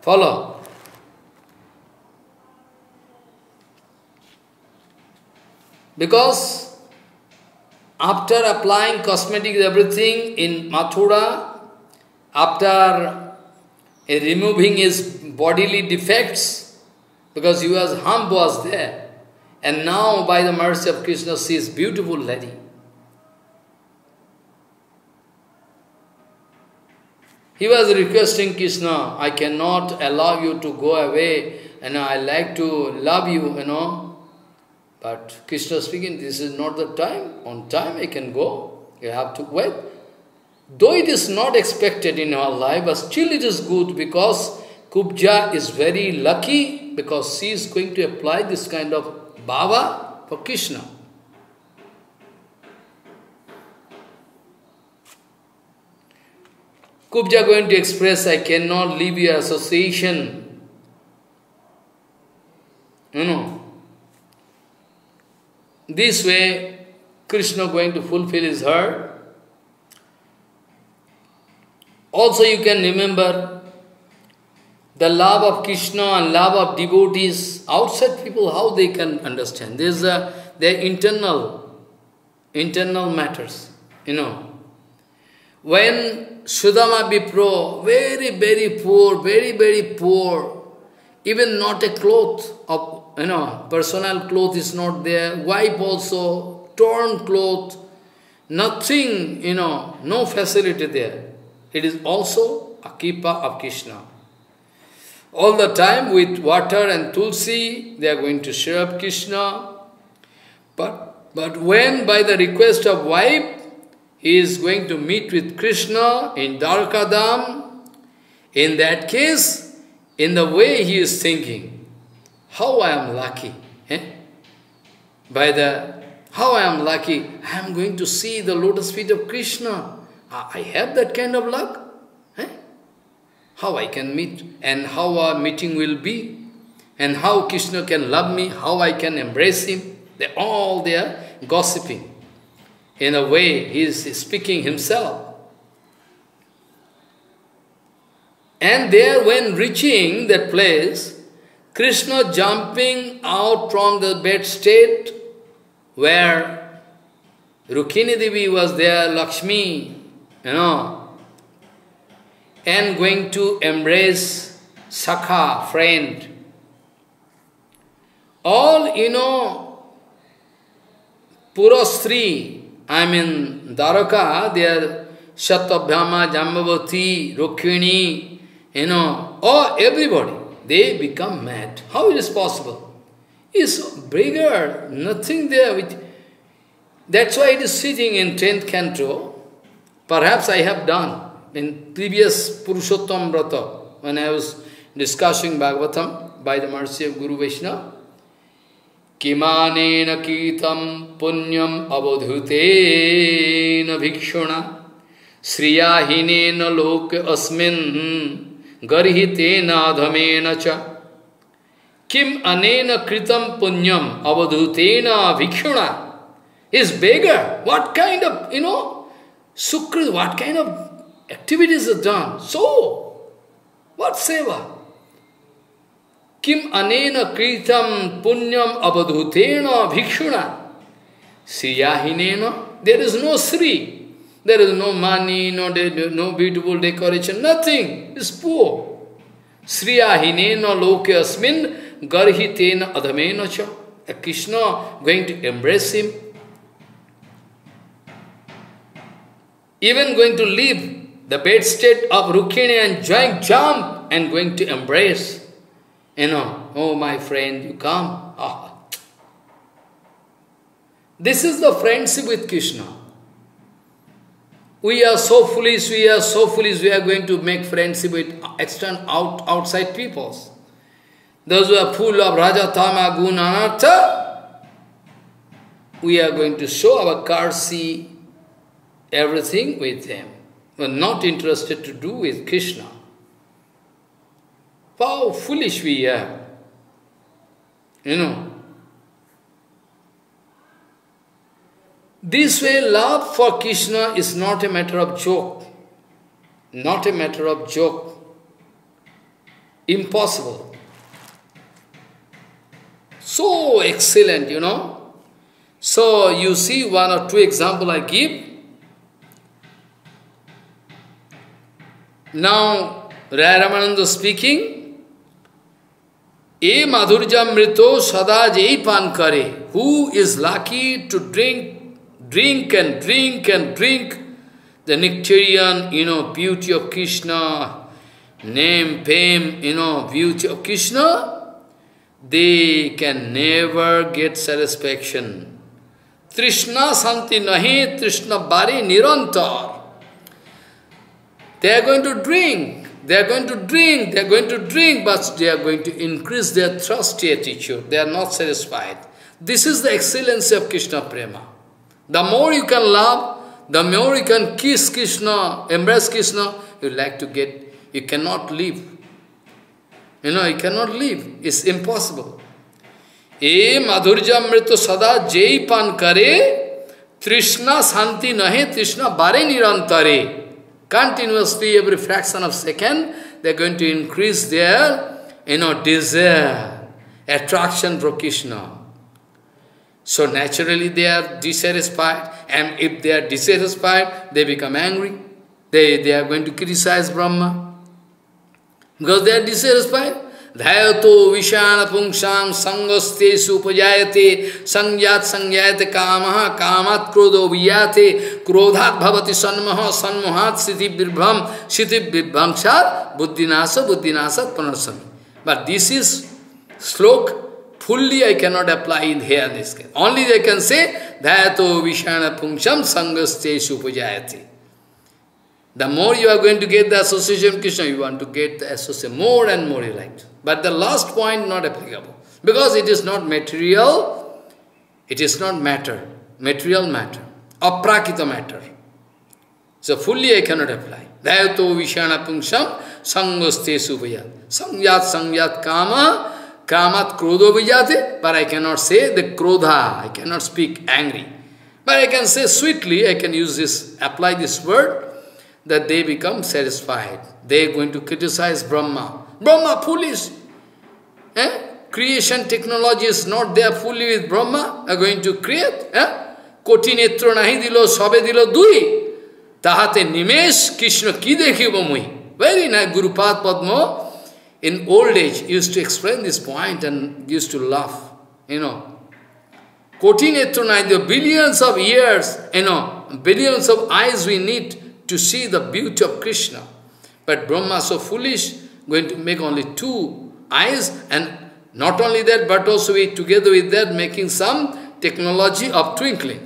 Follow. Because after applying cosmetics, everything in Mathura, after removing his bodily defects, because he was hump was there, and now by the mercy of Krishna, she is beautiful lady. He was requesting Krishna, I cannot allow you to go away, and I like to love you, you know. But Krishna speaking, this is not the time. On time I can go. You have to wait. Though it is not expected in our life, but still it is good because Kubja is very lucky because she is going to apply this kind of bhava for Krishna. Kubja going to express, I cannot leave your association. You know. This way, Krishna going to fulfill his heart. Also, you can remember the love of Krishna and love of devotees. Outside people, how they can understand? This is uh, their internal, internal matters, you know. When Sudama Vipro, very, very poor, very, very poor, even not a cloth of, you know, personal cloth is not there, wife also, torn cloth, nothing, you know, no facility there. It is also a Kipa of Krishna. All the time with water and tulsi, they are going to serve Krishna. But, but when by the request of wife, he is going to meet with Krishna in Dwarkadham, in that case, in the way he is thinking, how I am lucky, eh? By the, how I am lucky, I am going to see the lotus feet of Krishna. I have that kind of luck, eh? How I can meet, and how our meeting will be, and how Krishna can love me, how I can embrace him. They all they are gossiping. In a way, he is speaking himself. And there, when reaching that place, Krishna jumping out from the bed state where Rukmini Devi was there, Lakshmi, you know, and going to embrace Sakha, friend. All, you know, Purastri, I mean, Dwaraka, they are Shatabhyama, Jambavati, Rukmini, you know, oh, everybody. They become mad. How it is possible? It's bigger, nothing there. With... That's why it is sitting in tenth canto. Perhaps I have done in previous Purushottam Vrata, when I was discussing Bhagavatam by the mercy of Guru Vaishnava. Kimanena kitam punyam abodhutena bhikshuna sriyahinena loka asmin Garhitena dhamena cha Kim anena kritam punyam avadhutena vikshuna is beggar. What kind of, you know, sukrit, what kind of activities are done? So, what seva? Kim anena kritam punyam avadhutena vikshuna Siyahinena. There is no Sri. There is no money, no, de no beautiful decoration, nothing. It's poor. Sriyahinena lokyasmin garhitena adhamena cha. Krishna going to embrace him. Even going to leave the bed state of Rukmini and join jump and going to embrace. You know, oh my friend, you come. Ah. This is the friendship with Krishna. We are so foolish, we are so foolish, we are going to make friendship with external, out, outside peoples. Those who are full of Raja, Tama, Guna, Anartha, we are going to show our karsi, everything with them. We are not interested to do with Krishna. How foolish we are, you know. This way, love for Krishna is not a matter of joke. Not a matter of joke. Impossible. So excellent, you know. So you see one or two examples I give. Now, Raya Ramananda speaking, E madhurjamrito sada jai pan kare. Who is lucky to drink Drink and drink and drink the nectarian, you know, beauty of Krishna, name, fame, you know, beauty of Krishna, they can never get satisfaction. Trishna santi nahi, trishna bari nirantar. They are going to drink, they are going to drink, they are going to drink, but they are going to increase their thirsty attitude. They are not satisfied. This is the excellency of Krishna Prema. The more you can love, the more you can kiss Krishna, embrace Krishna, you like to get, you cannot live. You know, you cannot live. It's impossible. E madhurja mrito sada jai pan kare, trishna santi nahe, trishna bare nirantare. Continuously, every fraction of a second, they're going to increase their, you know, desire, attraction for Krishna. So naturally they are dissatisfied, and if they are dissatisfied, they become angry. They, they are going to criticize Brahma. Because they are dissatisfied. Dhayato vishana pungsam sangaste supajayate sangyat sangyate kamaha kamat krodo viyate krodhat bhavati sanmaha sanmohat siti birbham siti birbham shad buddhinasa buddhinasa panasam. But this is sloka. Fully I cannot apply in here in this case. Only they can say, Dhayato Vishana Pungsham Sangaste Supajayati. The more you are going to get the association of Krishna, you want to get the association more and more you like to. But the last point not applicable. Because it is not material, it is not matter. Material matter. Aprakita matter. So fully I cannot apply. Dhayato Vishana Pungsham Sangaste Supajayati. Sangyat Sangyat Kama. Kamat krodho vijate, but I cannot say the krodha, I cannot speak angry. But I can say sweetly, I can use this, apply this word, that they become satisfied. They are going to criticize Brahma. Brahma foolish. Eh? Creation technology is not there fully with Brahma, are going to create. Koti netro nahi dilo, sabe dilo dui. Tahate nimesh, Krishna ki dekhibo mui. Very nice, Gurupad Padma. In old age, used to explain this point and used to laugh, you know. The billions of years, you know, billions of eyes we need to see the beauty of Krishna. But Brahma so foolish, going to make only two eyes, and not only that, but also we, together with that, making some technology of twinkling.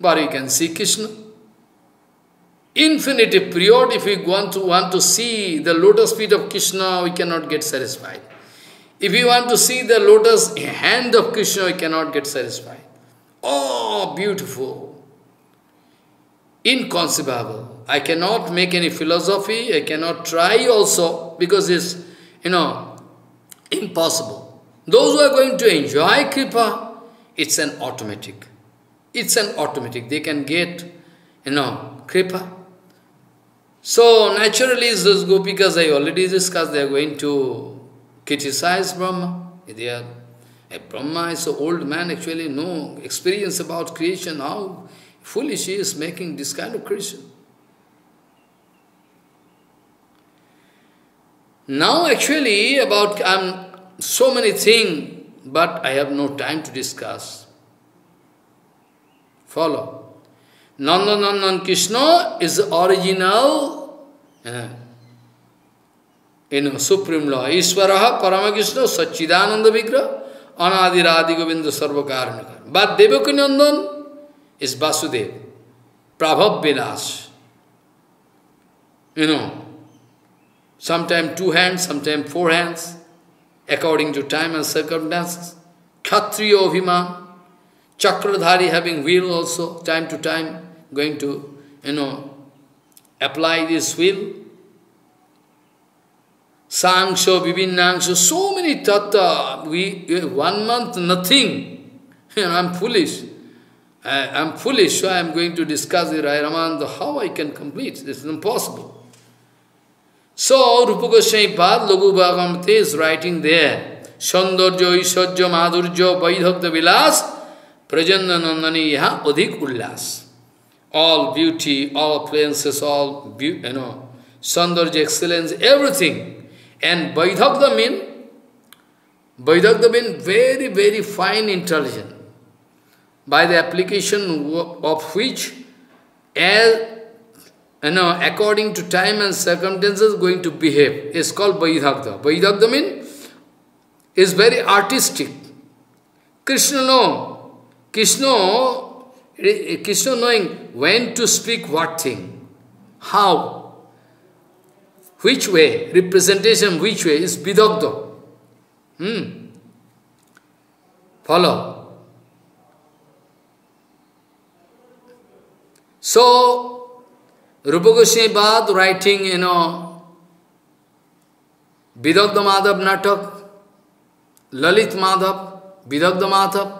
But you can see Krishna. Infinite period, if we want to, want to see the lotus feet of Krishna, we cannot get satisfied. If we want to see the lotus hand of Krishna, we cannot get satisfied. Oh, beautiful. Inconceivable. I cannot make any philosophy, I cannot try also, because it's, you know, impossible. Those who are going to enjoy Kripa, it's an automatic. It's an automatic. They can get, you know, Kripa. So naturally, those gopikas I already discussed, they are going to criticize Brahma. They are, Brahma is an old man, actually no experience about creation, how foolish he is making this kind of creation. Now actually, about um, so many things, but I have no time to discuss. Follow. Nanda Nandan Krishna is the original, uh, you know, Supreme Law. Ishwaraha Paramakrishna Satchidananda Vigra Anadiradi Govinda Sarvakarmika. But Devakinandan is Vasudeva, Prabhav Vilas. You know, sometimes two hands, sometimes four hands, according to time and circumstances. Khatriya Abhimana. Chakradhari having wheel also, time to time, going to, you know, apply this wheel. Sangsho, Vibhinnangsho, so many tattva. We, one month, nothing. You know, I'm foolish. I am foolish, so I am going to discuss with Raya Ramananda how I can complete. This is impossible. So, Rupa Goswami Pad, Laghu Bhagavamte is writing there, Sandarjo, Isarjo, Madhurjo, Vaidhakta Vilas, Prajanda Nandani Yaha Adhik Ullas. All beauty, all appliances, all, you know, Sandarja, excellence, everything. And Vaidhakta means, Vaidhakta means very, very fine intelligence, by the application of which, as, you know, according to time and circumstances, going to behave. It's called Vaidhakta. Vaidhakta means, is very artistic. Krishna know, Krishna, Krishna knowing when to speak what thing, how, which way, representation which way is Vaidhakta. Hmm. Follow. So, Rupa Goswami Pad writing, you know, Vaidhakta Madhav Natak, Lalit Madhav, Vaidhakta Madhav.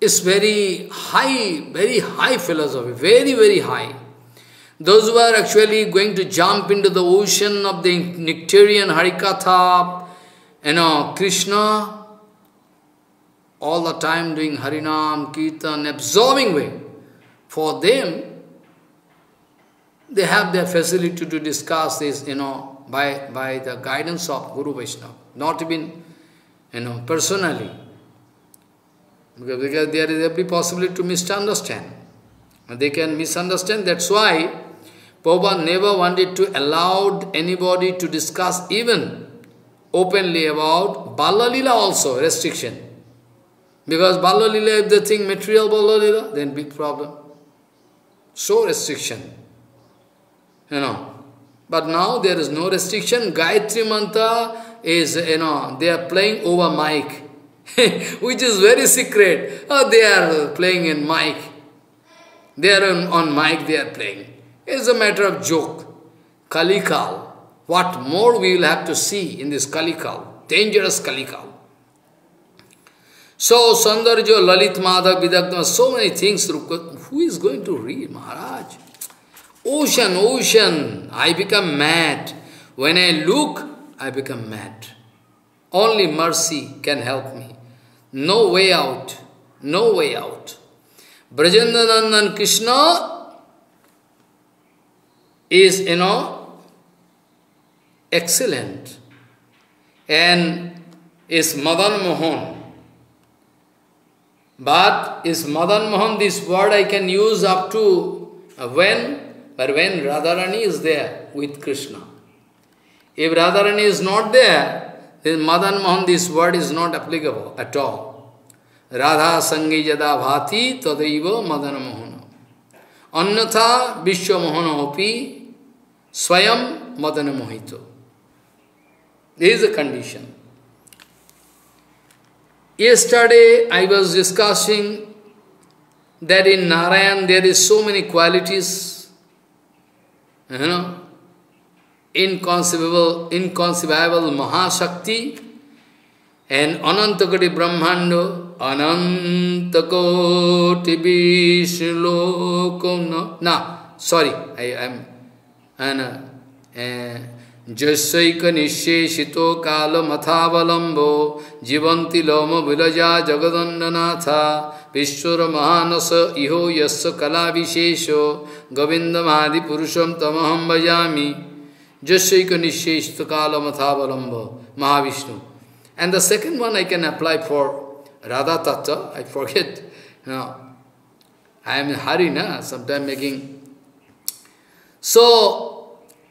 It's very high, very high philosophy, very, very high. Those who are actually going to jump into the ocean of the nectarian Harikatha, you know, Krishna, all the time doing Harinam, Kirtan, absorbing way. For them, they have their facility to discuss this, you know, by, by the guidance of Guru Vaishnava, not even, you know, personally. Because there is every possibility to misunderstand. They can misunderstand. That's why Prabhupada never wanted to allow anybody to discuss even openly about Bala Lila also, restriction. Because Bala Lila, if they think material Bala Lila, then big problem. So restriction. You know. But now there is no restriction. Gayatri Mantra is, you know, they are playing over mic. Which is very secret. Oh, they are playing in mic. They are on, on mic, they are playing. It's a matter of joke. Kalikal. What more we will have to see in this Kalikal? Dangerous Kalikal. So, Sandarjo, Lalit Madhav, Vidakta, so many things. Who is going to read, Maharaj? Ocean, ocean, I become mad. When I look, I become mad. Only mercy can help me. No way out. No way out. Brajandanandan Krishna is, you know, excellent. And is Madan Mohan. But is Madan Mohan, this word I can use up to when? But when Radharani is there with Krishna. If Radharani is not there, then Madan Mohan, this word is not applicable at all. Radha Sangi Jada Bhati Tadaiva Madan Mohana. Annatha Vishwa Mohana Hopi Swayam Madan Mohito. This is a condition. Yesterday I was discussing that in Narayan there is so many qualities, you know, inconceivable, inconceivable Mahashakti and Anantakoti Brahmando, Anantakoti Vishnu Lokona. No, sorry, I am Jasaika Nisheshito Kala Mathavalambo, Jivanti Loma Vilaja Jagadandanatha, Vishwara Mahanasa Iho Yassa Kala Vishesho, Govinda Mahadi Purusham Tamaham Bhajami. Jasaika Nisheshita Kala Mathavalambo, Mahavishnu. And the second one I can apply for Radha Tattva, I forget. No. I am in hurry, na, sometimes making. So,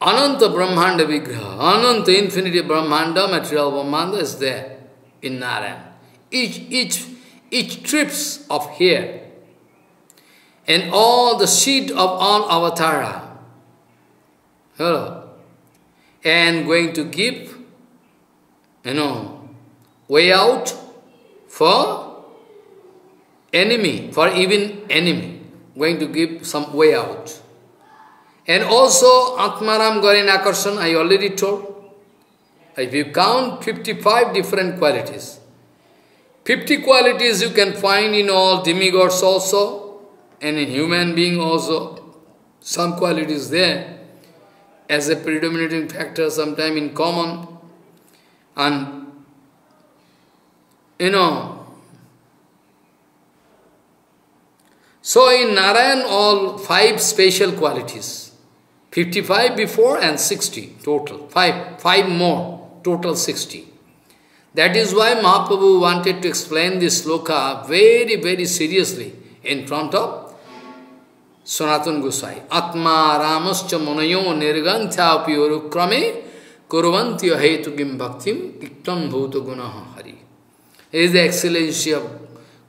Ananta Brahmanda Vigraha, Ananta infinity Brahmanda, material Brahmanda is there in Narayan. Each, each, each trips of here. And all the seed of all avatara. Hello. And going to give, you know, way out for enemy, for even enemy. Going to give some way out. And also, Atmaram Garin Akarsan, I already told. If you count fifty-five different qualities, fifty qualities you can find in all demigods also, and in human being also, some qualities there, as a predominating factor, sometime in common. And, you know, so in Narayan, all five special qualities, fifty-five before and sixty total, five, five more, total sixty. That is why Mahaprabhu wanted to explain this sloka very, very seriously in front of Sanatana Goswami. Atma ramascha munayo nirgantha piyorukrame kurvantya hetugim bhaktim iktam bhuta gunaha hari. It is the excellency of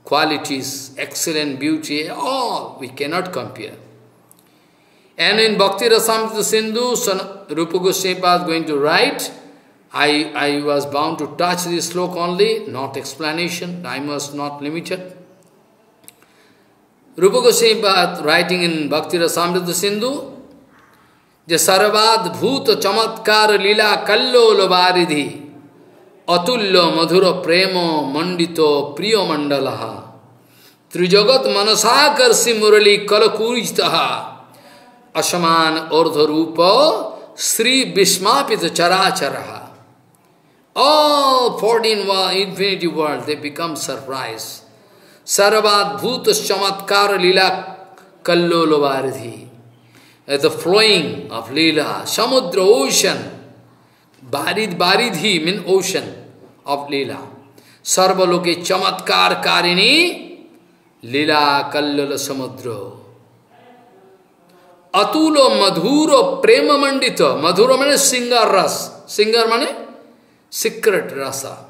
qualities, excellent beauty, all we cannot compare. And in Bhakti Rasamrita Sindhu, Rupa Goswami is going to write, I, I was bound to touch this sloka only, not explanation, time was not limited. Rupa Goswami writing in Bhakti Rasamrita Sindhu, the saravad bhuta chamatkar lila kallo lovaridhi atullo madhura premo mandito priyo mandalaha trijagat manasakarsi murali kalakurijtaha asaman ardharupa sri bishmapita characharaha. All fourteen infinity worlds, they become surprised. Saravad bhutas chamatkara lila kallolo varidhi. The flowing of lila, samudra ocean, barid baridhi means ocean of lila. Sarva loke chamatkar karini lila kallola samudra. Atulo madhuro prema mandita. Madhuro means singer ras. Singer means secret rasa.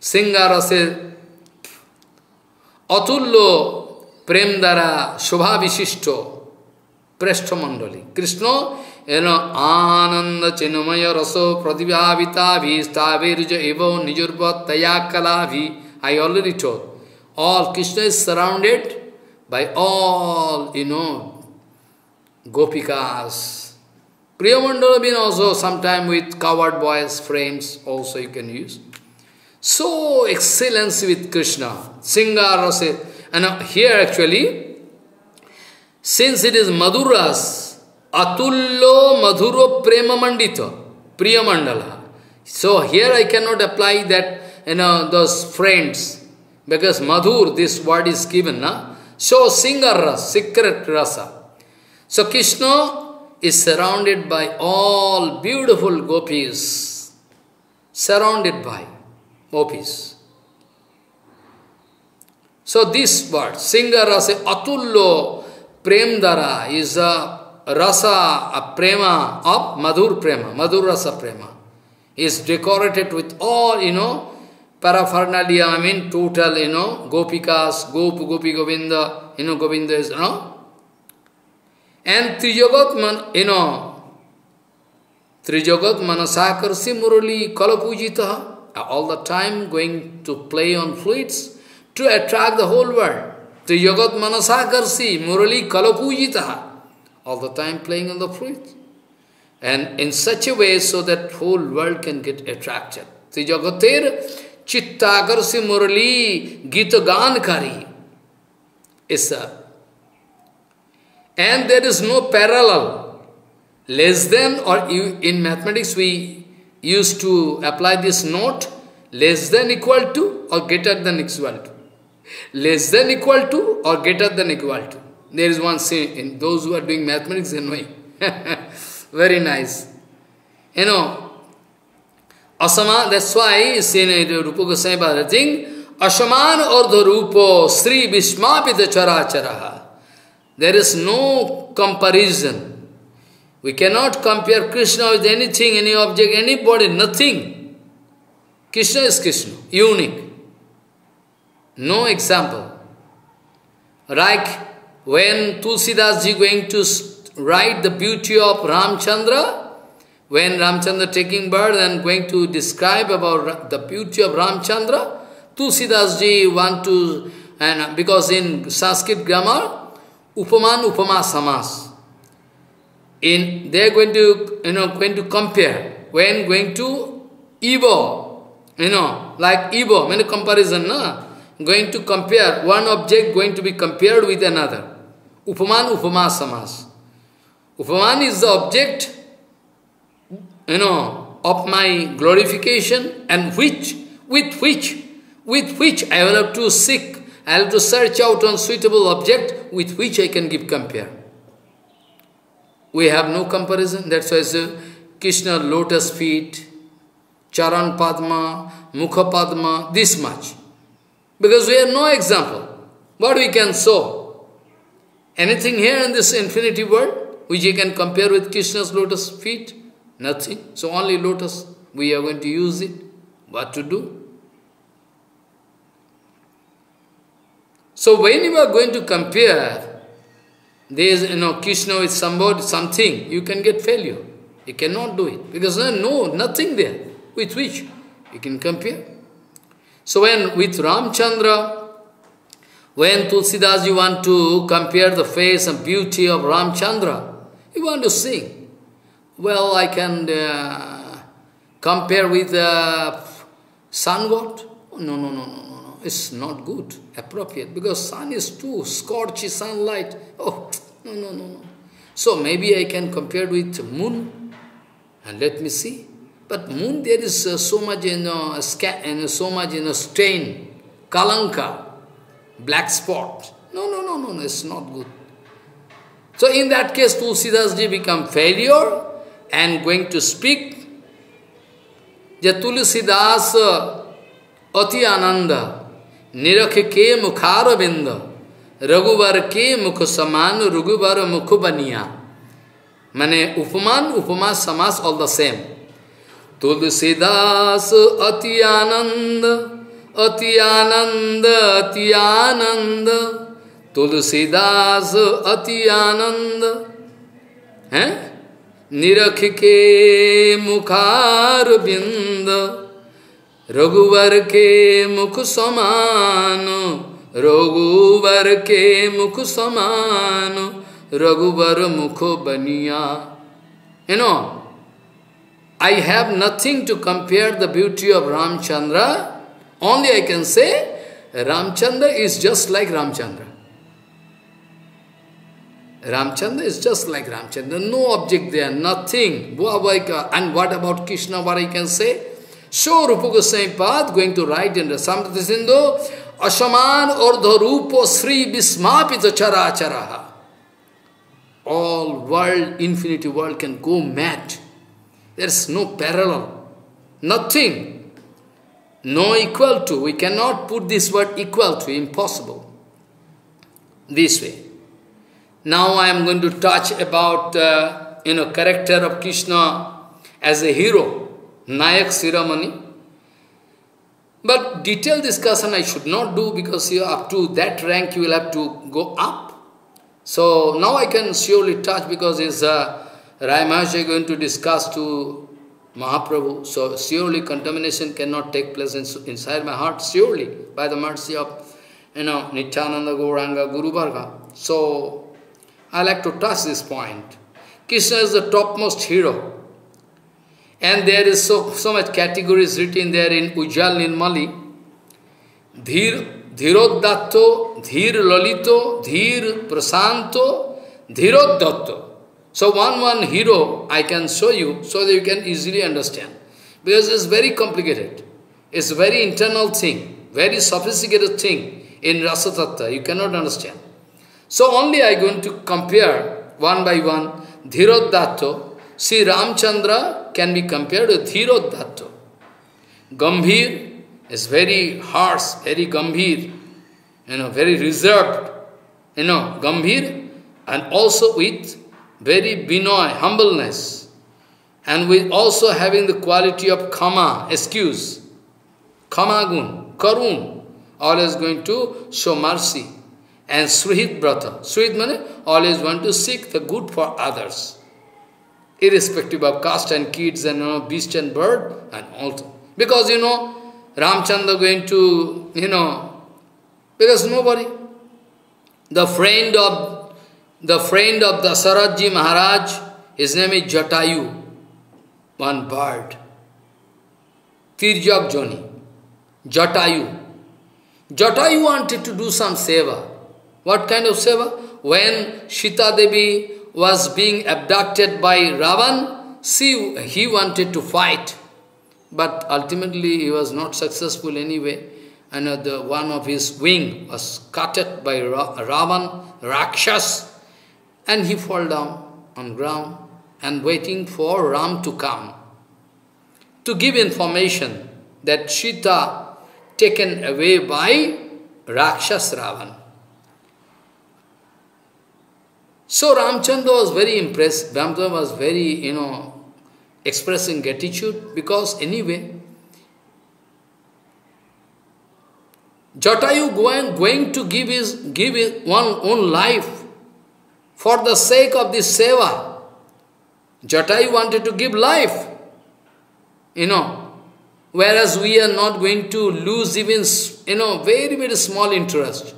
Singarase atullo premdara shubhavishishto prashtamandali. Krishna, you know, ananda chinamaya raso pradivavita vistavirja evo nijurva tayakalavi. I already told. All Krishna is surrounded by all, you know, gopikas. Priyamandala bin also, sometime with covered boys, frames also you can use. So, excellence with Krishna, Singarasa. And here actually, since it is Madhuras, Atullo Madhuro Prema Mandita, Priyamandala. So, here I cannot apply that, you know, those frames, because Madhur, this word is given. Na? So, Singarasa, secret rasa. So, Krishna is surrounded by all beautiful gopis, surrounded by gopis. So this word, Singarasa Atullo Premdara, is a rasa, a prema of Madhur Prema, Madhur Rasa Prema. Is decorated with all, you know, paraphernalia, I mean total, you know, gopikas, gop, gopi govinda, you know, govinda is, you know, and Trijagat, you know, Trijagat manasakarsi murali kalapujita, all the time going to play on flutes to attract the whole world. Trijagat manasakarsi murali kalapujita, all the time playing on the flute. And in such a way so that whole world can get attracted. Trijagatir chittakarsi murali gita gankari is a. And there is no parallel, less than, or in mathematics we used to apply this note, less than equal to or greater than equal to. Less than equal to or greater than equal to. There is one saying, in those who are doing mathematics, they know it. Very nice. You know, asama, that's why he's saying, Rupa Goswami Bharati, asaman ardha rupo sri bishmapita characharaha. There is no comparison. We cannot compare Krishna with anything, any object, anybody, nothing. Krishna is Krishna, unique. No example. Like when Tulsidas Ji going to write the beauty of Ramchandra, when Ramchandra taking birth and going to describe about the beauty of Ramchandra, Tulsidas Ji want to, and because in Sanskrit grammar, Upaman Upama Samas. In they are going to, you know, going to compare. When going to Evo, you know, like Evo, many comparison, na? going to compare, one object going to be compared with another. Upaman, upama, samas. Upaman is the object, you know, of my glorification, and which, with which, with which I will have to seek, I have to search out on suitable object with which I can give compare. We have no comparison. That's why so Krishna lotus feet, charan padma, mukha padma, this much. Because we have no example. What we can show? Anything here in this infinity world which you can compare with Krishna's lotus feet? Nothing. So only lotus. We are going to use it. What to do? So when you are going to compare this, you know, Krishna with somebody, something, you can get failure. You cannot do it. Because there is no, nothing there with which you can compare. So when with Ramchandra, when Tulsidas you want to compare the face and beauty of Ramchandra, you want to sing. Well, I can uh, compare with uh, sun god. Oh, no, no, no, no, no, it's not good, appropriate, because sun is too scorchy sunlight. Oh, no, no, no, no. So maybe I can compare with moon, and let me see. But moon, there is uh, so much, you know, and so much, you know, stain, kalanka, black spot. No, no, no, no, no, it's not good. So in that case, Tulsidasji become failure and going to speak. Tulsidas ati ananda, nirakhe ke mukhara binda, raghuvar ke mukha saman, raghuvar mukha baniya. Mane upaman, upama, samas, all the same. Tulsidas ati ananda, ati ananda, ati ananda, Tulsidas ati ananda, eh? Nirakhike mukhar binda, Raghuvar ke mukh samano, Raghuvar ke mukh samano, Raghuvar mukh baniya. You know, I have nothing to compare the beauty of Ramchandra. Only I can say, Ramchandra is just like Ramchandra. Ramchandra is just like Ramchandra. No object there, nothing. And what about Krishna, what I can say? So, Rupa Goswami Pad going to write in the Samartha Sindo, Asaman Ardha Rupo Sri Bismapita Characharaha. All world, infinity world can go mad. There is no parallel, nothing, no equal to. We cannot put this word equal to, impossible. This way. Now I am going to touch about, uh, you know, character of Krishna as a hero, Nayak Siramani. But detailed discussion I should not do, because you up to that rank you will have to go up. So now I can surely touch, because it's a uh, Raya Maharaj is going to discuss to Mahaprabhu, so surely contamination cannot take place in, inside my heart, surely, by the mercy of, you know, Nityananda Gauranga Guru Varga. So, I like to touch this point. Krishna is the topmost hero. And there is so, so much categories written there in Ujjal Nirmali. Dhir, Dhiroddatto, Dhir Lalito, Dhir Prasanto, Dhiroddatto. So one, one hero I can show you, so that you can easily understand. Because it's very complicated. It's a very internal thing, very sophisticated thing in Rasa Tattva. You cannot understand. So only I am going to compare one by one. Dhiroddatto. See, Ramchandra can be compared with Dhiroddatto. Gambhir is very harsh, very gambhir, you know, very reserved, you know, gambhir, and also with very binoy, humbleness. And we also having the quality of kama, excuse. Kama gun, karun, always going to show mercy. And srihit brata. Srihit means always want to seek the good for others. Irrespective of caste and kids and, you know, beast and bird and all. Because, you know, Ramchandra going to, you know, because nobody, the friend of The friend of Dasarathji Maharaj, his name is Jatayu, one bird, Tirjak Joni, Jatayu. Jatayu wanted to do some seva. What kind of seva? When Sita Devi was being abducted by Ravan, she, he wanted to fight. But ultimately he was not successful anyway. And the, one of his wing was cut by Ra Ravan, Rakshas, and he fell down on ground and waiting for Ram to come, to give information that Sita taken away by Rakshas Ravan. So Ramchandra was very impressed. Ramchandra was very, you know, expressing gratitude, because anyway, Jatayu going, going to give his, give his one own life for the sake of this seva. Jatayu wanted to give life, you know, whereas we are not going to lose even, you know, very, very small interest.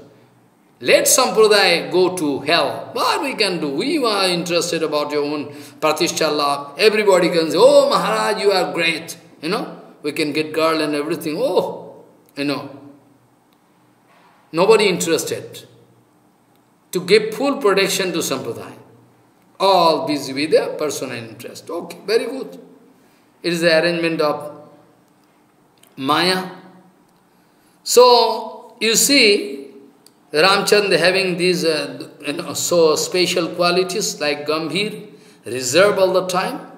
Let Sampradaya go to hell. What we can do? We are interested about your own Pratishtha love. Everybody can say, oh Maharaj, you are great. You know, we can get girl and everything. Oh, you know. Nobody interested to give full protection to Sampradaya. All busy with their personal interest. Okay, very good. It is the arrangement of Maya. So, you see, Ramchandra having these uh, you know, so special qualities like Gambhir, reserve all the time.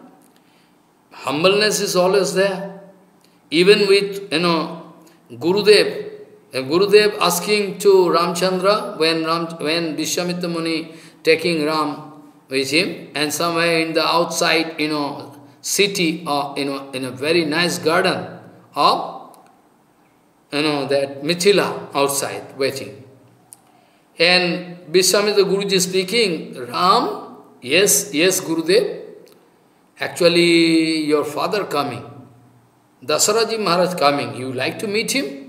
Humbleness is always there. Even with, you know, Gurudev, Gurudev asking to Ramchandra, when Ram, when Vishwamitra Muni taking Ram with him, and somewhere in the outside, you know, city, or you know, in a very nice garden of, you know, that Mithila outside waiting. And Vishwamitra Guruji speaking, Ram, yes, yes, Gurudev, actually your father coming, Dasaraji Maharaj coming, you like to meet him?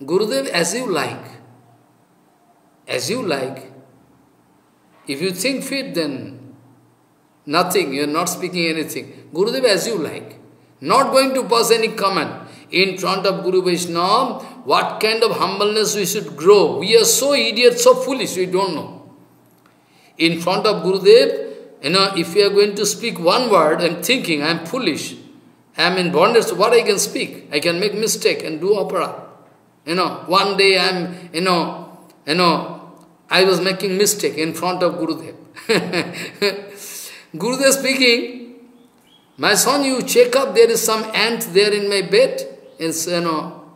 Gurudev, as you like, as you like. If you think fit, then nothing, you are not speaking anything. Gurudev, as you like. Not going to pass any comment. In front of Guru Vaishnava, what kind of humbleness we should grow. We are so idiot, so foolish, we don't know. In front of Gurudev, you know, if you are going to speak one word, I am thinking, I am foolish, I am in bondage, so what I can speak? I can make mistake and do opera. You know, one day I am, you know, you know, I was making mistake in front of Gurudev. Gurudev speaking, my son, you check up, there is some ant there in my bed. It's, you know,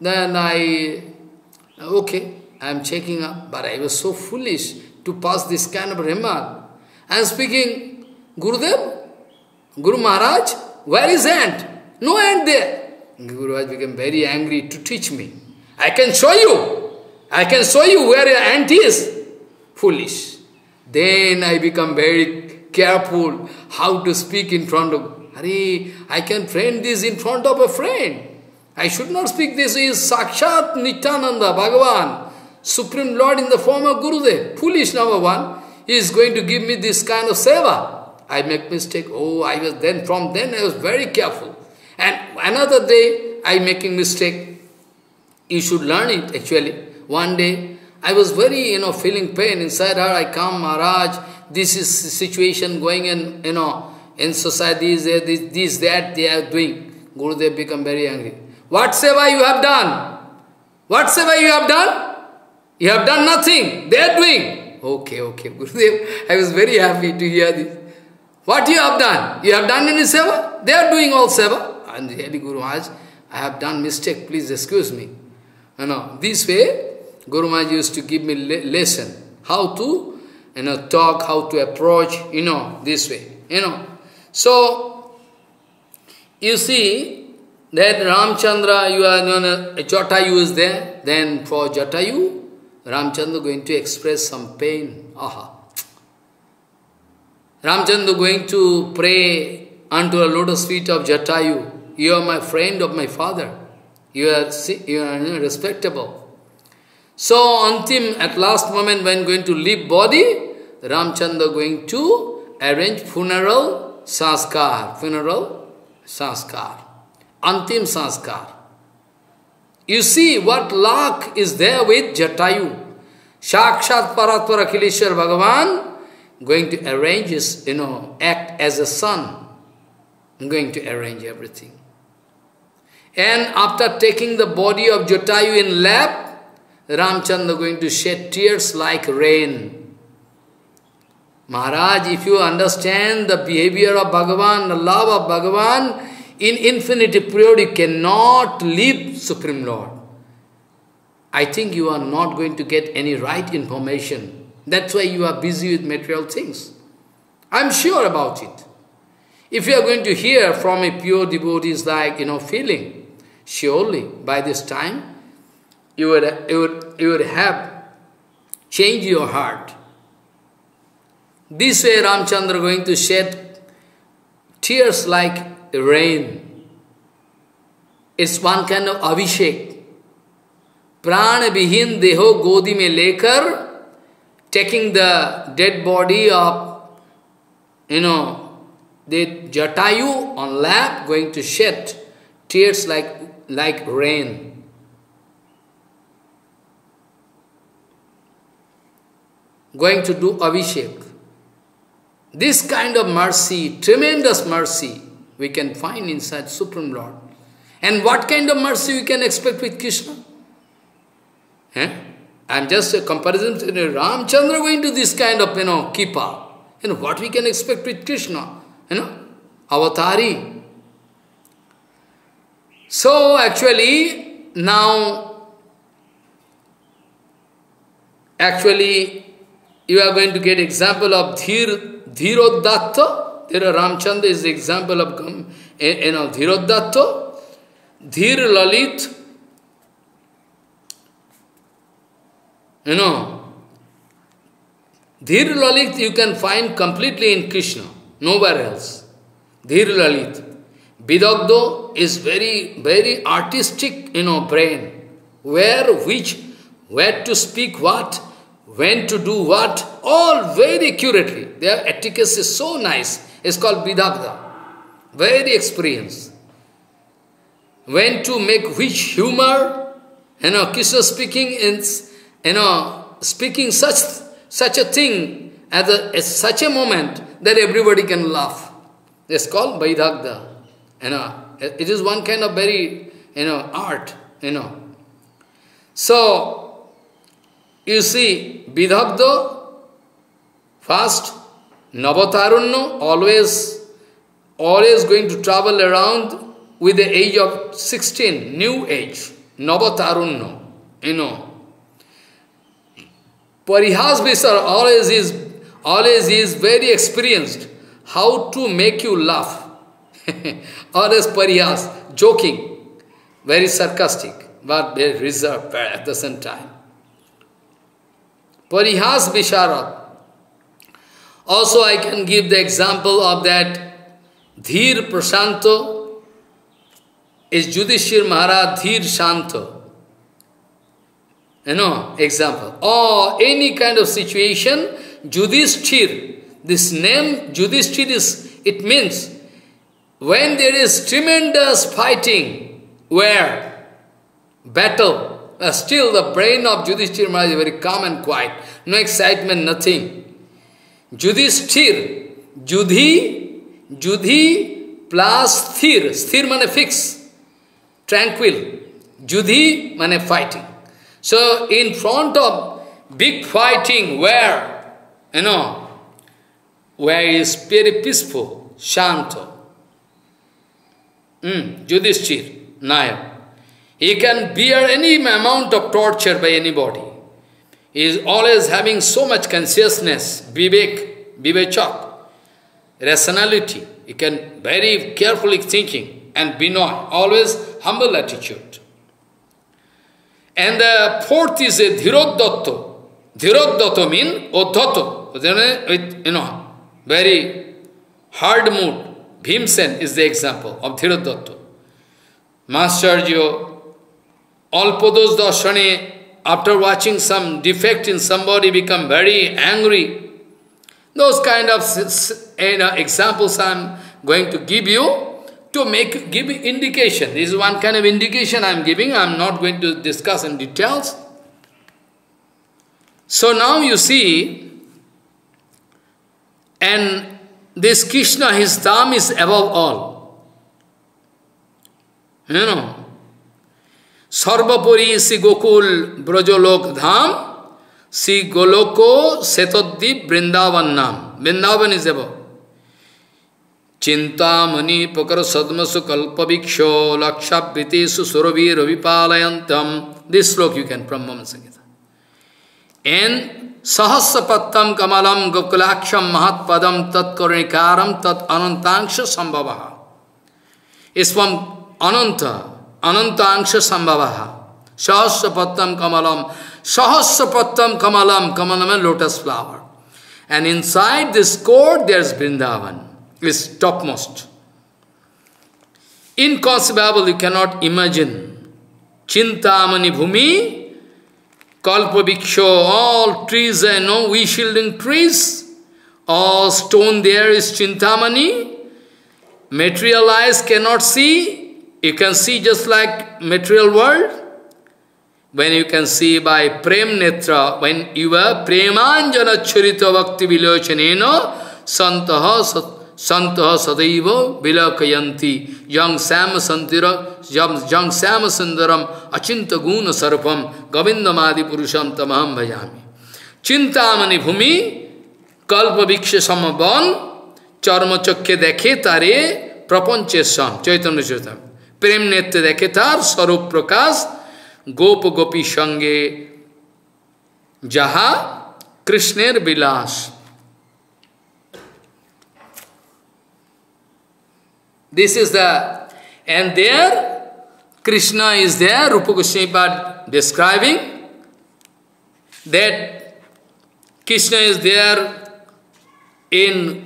then I, okay, I am checking up, but I was so foolish to pass this kind of remark. I am speaking, Gurudev, Guru Maharaj, where is ant? No ant there. Guru Maharaj became very angry to teach me. I can show you. I can show you where your ant is. Foolish. Then I become very careful how to speak in front of Hari. I can friend this in front of a friend. I should not speak this. He is Sakshat Nityananda, Bhagavan, Supreme Lord in the form of Gurudev. Foolish number one. He is going to give me this kind of seva. I make mistake. Oh, I was then, from then I was very careful. And another day, I making mistake. You should learn it, actually. One day, I was very, you know, feeling pain inside her. I come, Maharaj, this is the situation going in, you know, in society, this, this, this, that, they are doing. Gurudev become very angry. What seva you have done? What seva you have done? You have done nothing. They are doing. Okay, okay, Gurudev, I was very happy to hear this. What you have done? You have done any seva? They are doing all seva. And really, Guru Maharaj, I have done mistake, please excuse me. You know, this way, Guru Maharaj used to give me lesson, how to, you know, talk, how to approach, you know, this way, you know. So, you see, that Ramchandra, you are, you know, Jatayu is there, then for Jatayu, Ramchandra going to express some pain. Aha. Ramchandra going to pray unto a lotus feet of Jatayu. You are my friend of my father. You are, you are respectable. So, Antim, at last moment, when going to leave body, Ramchandra going to arrange funeral sanskar. Funeral sanskar. Antim sanskar. You see what luck is there with Jatayu. Shakshat Paratvara Akhileshwar Bhagavan going to arrange his, you know, act as a son. I'm going to arrange everything. And after taking the body of Jatayu in lap, Ramchandra going to shed tears like rain. Maharaj, if you understand the behavior of Bhagavan, the love of Bhagavan, in infinity period you cannot leave Supreme Lord. I think you are not going to get any right information. That's why you are busy with material things. I'm sure about it. If you are going to hear from a pure devotee, it's like, you know, feeling, surely by this time you would, you would, you would have changed your heart. This way Ramchandra going to shed tears like rain. It's one kind of abhishek. Prana vihin deho godi me lekar, taking the dead body of, you know, the Jatayu on lap, going to shed tears like, like rain. Going to do abhishek. This kind of mercy, tremendous mercy, we can find inside Supreme Lord. And what kind of mercy we can expect with Krishna? Eh? I'm just a comparison to Ramchandra going to this kind of, you know, kippa. You know, what we can expect with Krishna? You know, avatari. So, actually, now, actually, you are going to get example of Dhir, Dhiroddatta. There Ramchandra is the example of, you know, Dhiroddatta, Dhir Lalit, you know, Dhir Lalit you can find completely in Krishna, nowhere else. Dhir Lalit. Vidagdo is very, very artistic, you know, brain. Where, which, where to speak what, when to do what, all very accurately. Their etiquette is so nice. It's called Vidagda. Very experienced. When to make which humor, you know, Krishna speaking in, you know, speaking such such a thing at, a, at such a moment that everybody can laugh. It's called Vidagda. You know, it is one kind of very, you know, art, you know. So you see, Vidagda first. Navatarunno, always, always going to travel around with the age of sixteen, new age. Navatarunno, you know. Parihas Visar always is, always is very experienced. How to make you laugh. Always Parihas, joking, very sarcastic, but very reserved at the same time. Parihas Visharat. Also, I can give the example of that Dhir Prashanto is Yudhishthira Maharaj Dhir Shanto. You know, example. Or any kind of situation, Yudhishthira. This name Yudhishthira is, it means when there is tremendous fighting, where battle, uh, still the brain of Yudhishthira Maharaj is very calm and quiet. No excitement, nothing. Yudhishthira, Yudhi, Yudhi plus Sthir. Sthir means fix, tranquil. Yudhi means fighting. So in front of big fighting where, you know, where is very peaceful, Shanto. Mm, Yudhishthira, Naya. He can bear any amount of torture by anybody. He is always having so much consciousness, vivek, vivechak, rationality. He can very carefully thinking and be not, always humble attitude. And the fourth is a dhiroddatto. Dhiroddatto means odhatto, you know, very hard mood. Bhimsen is the example of dhiroddatto. Mahasharya, alpados darshane. After watching some defect in somebody, become very angry. Those kind of, you know, examples I am going to give you. to make give indication. This is one kind of indication I am giving. I am not going to discuss in details. So now you see, and this Krishna, his Dham is above all. You know, Sarvapuri si Gokul Brajolok Dham, si Goloko Setoddi Vrindavan Nam. Vrindavan is above. Chintamani Pakara Sadmasu Kalpaviksho Lakshapritesu Suravi Ravipalayantam. This sloka you can from Mama Sangita. And Sahasapattam Kamalam Gokulaksham Mahatpadam Tat Kornikaram Tat Anantanksha Sambhavaha. It's from Ananta. Anantanksha Sambhavaha. Sahasapattam Kamalam. Sahasapattam Kamalam. Kamalam is lotus flower. And inside this cord there is Vrindavan. Is topmost. Inconceivable, you cannot imagine. Chintamani Bhumi, Kalpaviksho, all trees and no we shielding trees, all stone there is Chintamani. Material eyes cannot see, you can see just like material world. When you can see by Prem Netra, when you are Premanjana Charita Bhakti Vilochaneno, Santaha Sat. Santaha Sadaiva Vilakayanti Yang Sama Santira Yang Sama Sundaram Achinta Guna Sarupam Govindamadi Purusham Tamaham Bhajami Chintamani Bhumi Kalpa Viksha Samaban Charma Chakya Dekhetare Prapanchesam Chaitanya Charitamrita Prem Netta Dekhetar Sarup Prakas Gopa Gopi Sange Jaha Krishner Vilas. This is the, and there, Krishna is there, Rupa Goswami describing that Krishna is there in,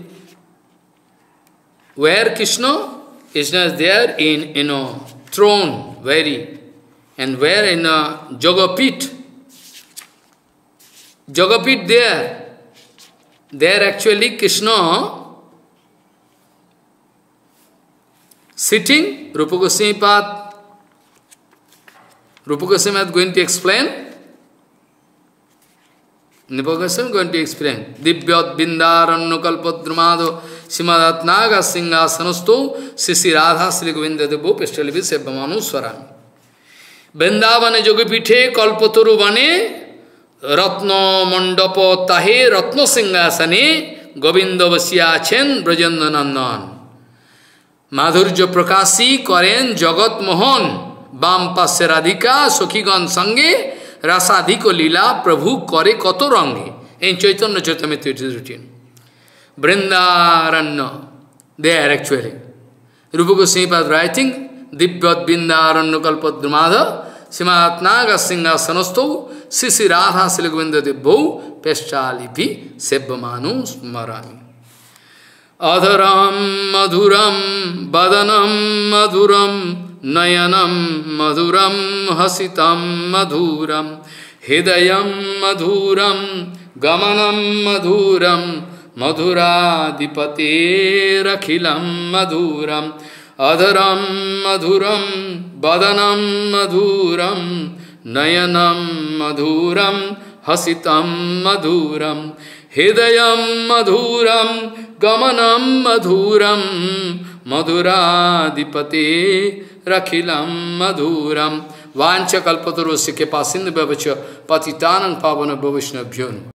where Krishna? Krishna is there in, you know, throne, very, and where in a Jogapit. Jogapit there, there actually Krishna sitting, Rupa Goswami Pad, Rupa Goswami is going to explain. Rupa Goswami is going to explain. Divyat bindaranno kalpadramado simadat naga singha sanasto sisi radha sri govinda devo pestalibhi sevamanu swarami. Vrindavane jogipithe kalpaturu vane ratno mandapo tahe ratno singha sane govinda vasyachen brajandanandan. Madhurjo prakasi karen jagat mohan bam pasya radhika sokhigan sange rasadhiko lila prabhu kare kato range. In Chaitanya Charitamrita it is written. Vrindaranna. There actually. Rupa Goswami Pad writing Divyat Vrindaranna kalpadramada simahatnaga singha sanasto sisi radha silagvinda debbo peshtalipi sevamanu smarami. Adharam Madhuram Badanam Madhuram Nayanam Madhuram Hasitam Madhuram Hidayam Madhuram Gamanam Madhuram Madhuradipate Rakhilam Madhuram Adharam Madhuram Badanam Madhuram Nayanam Madhuram Hasitam Madhuram Hidayam Madhuram Gamanam Madhuram Madhuradipate Rakhilam Madhuram Vancha Kalpataru Sikhe Pasindu Bhavacha Patitanam Pavana Bhavishna Bhyun.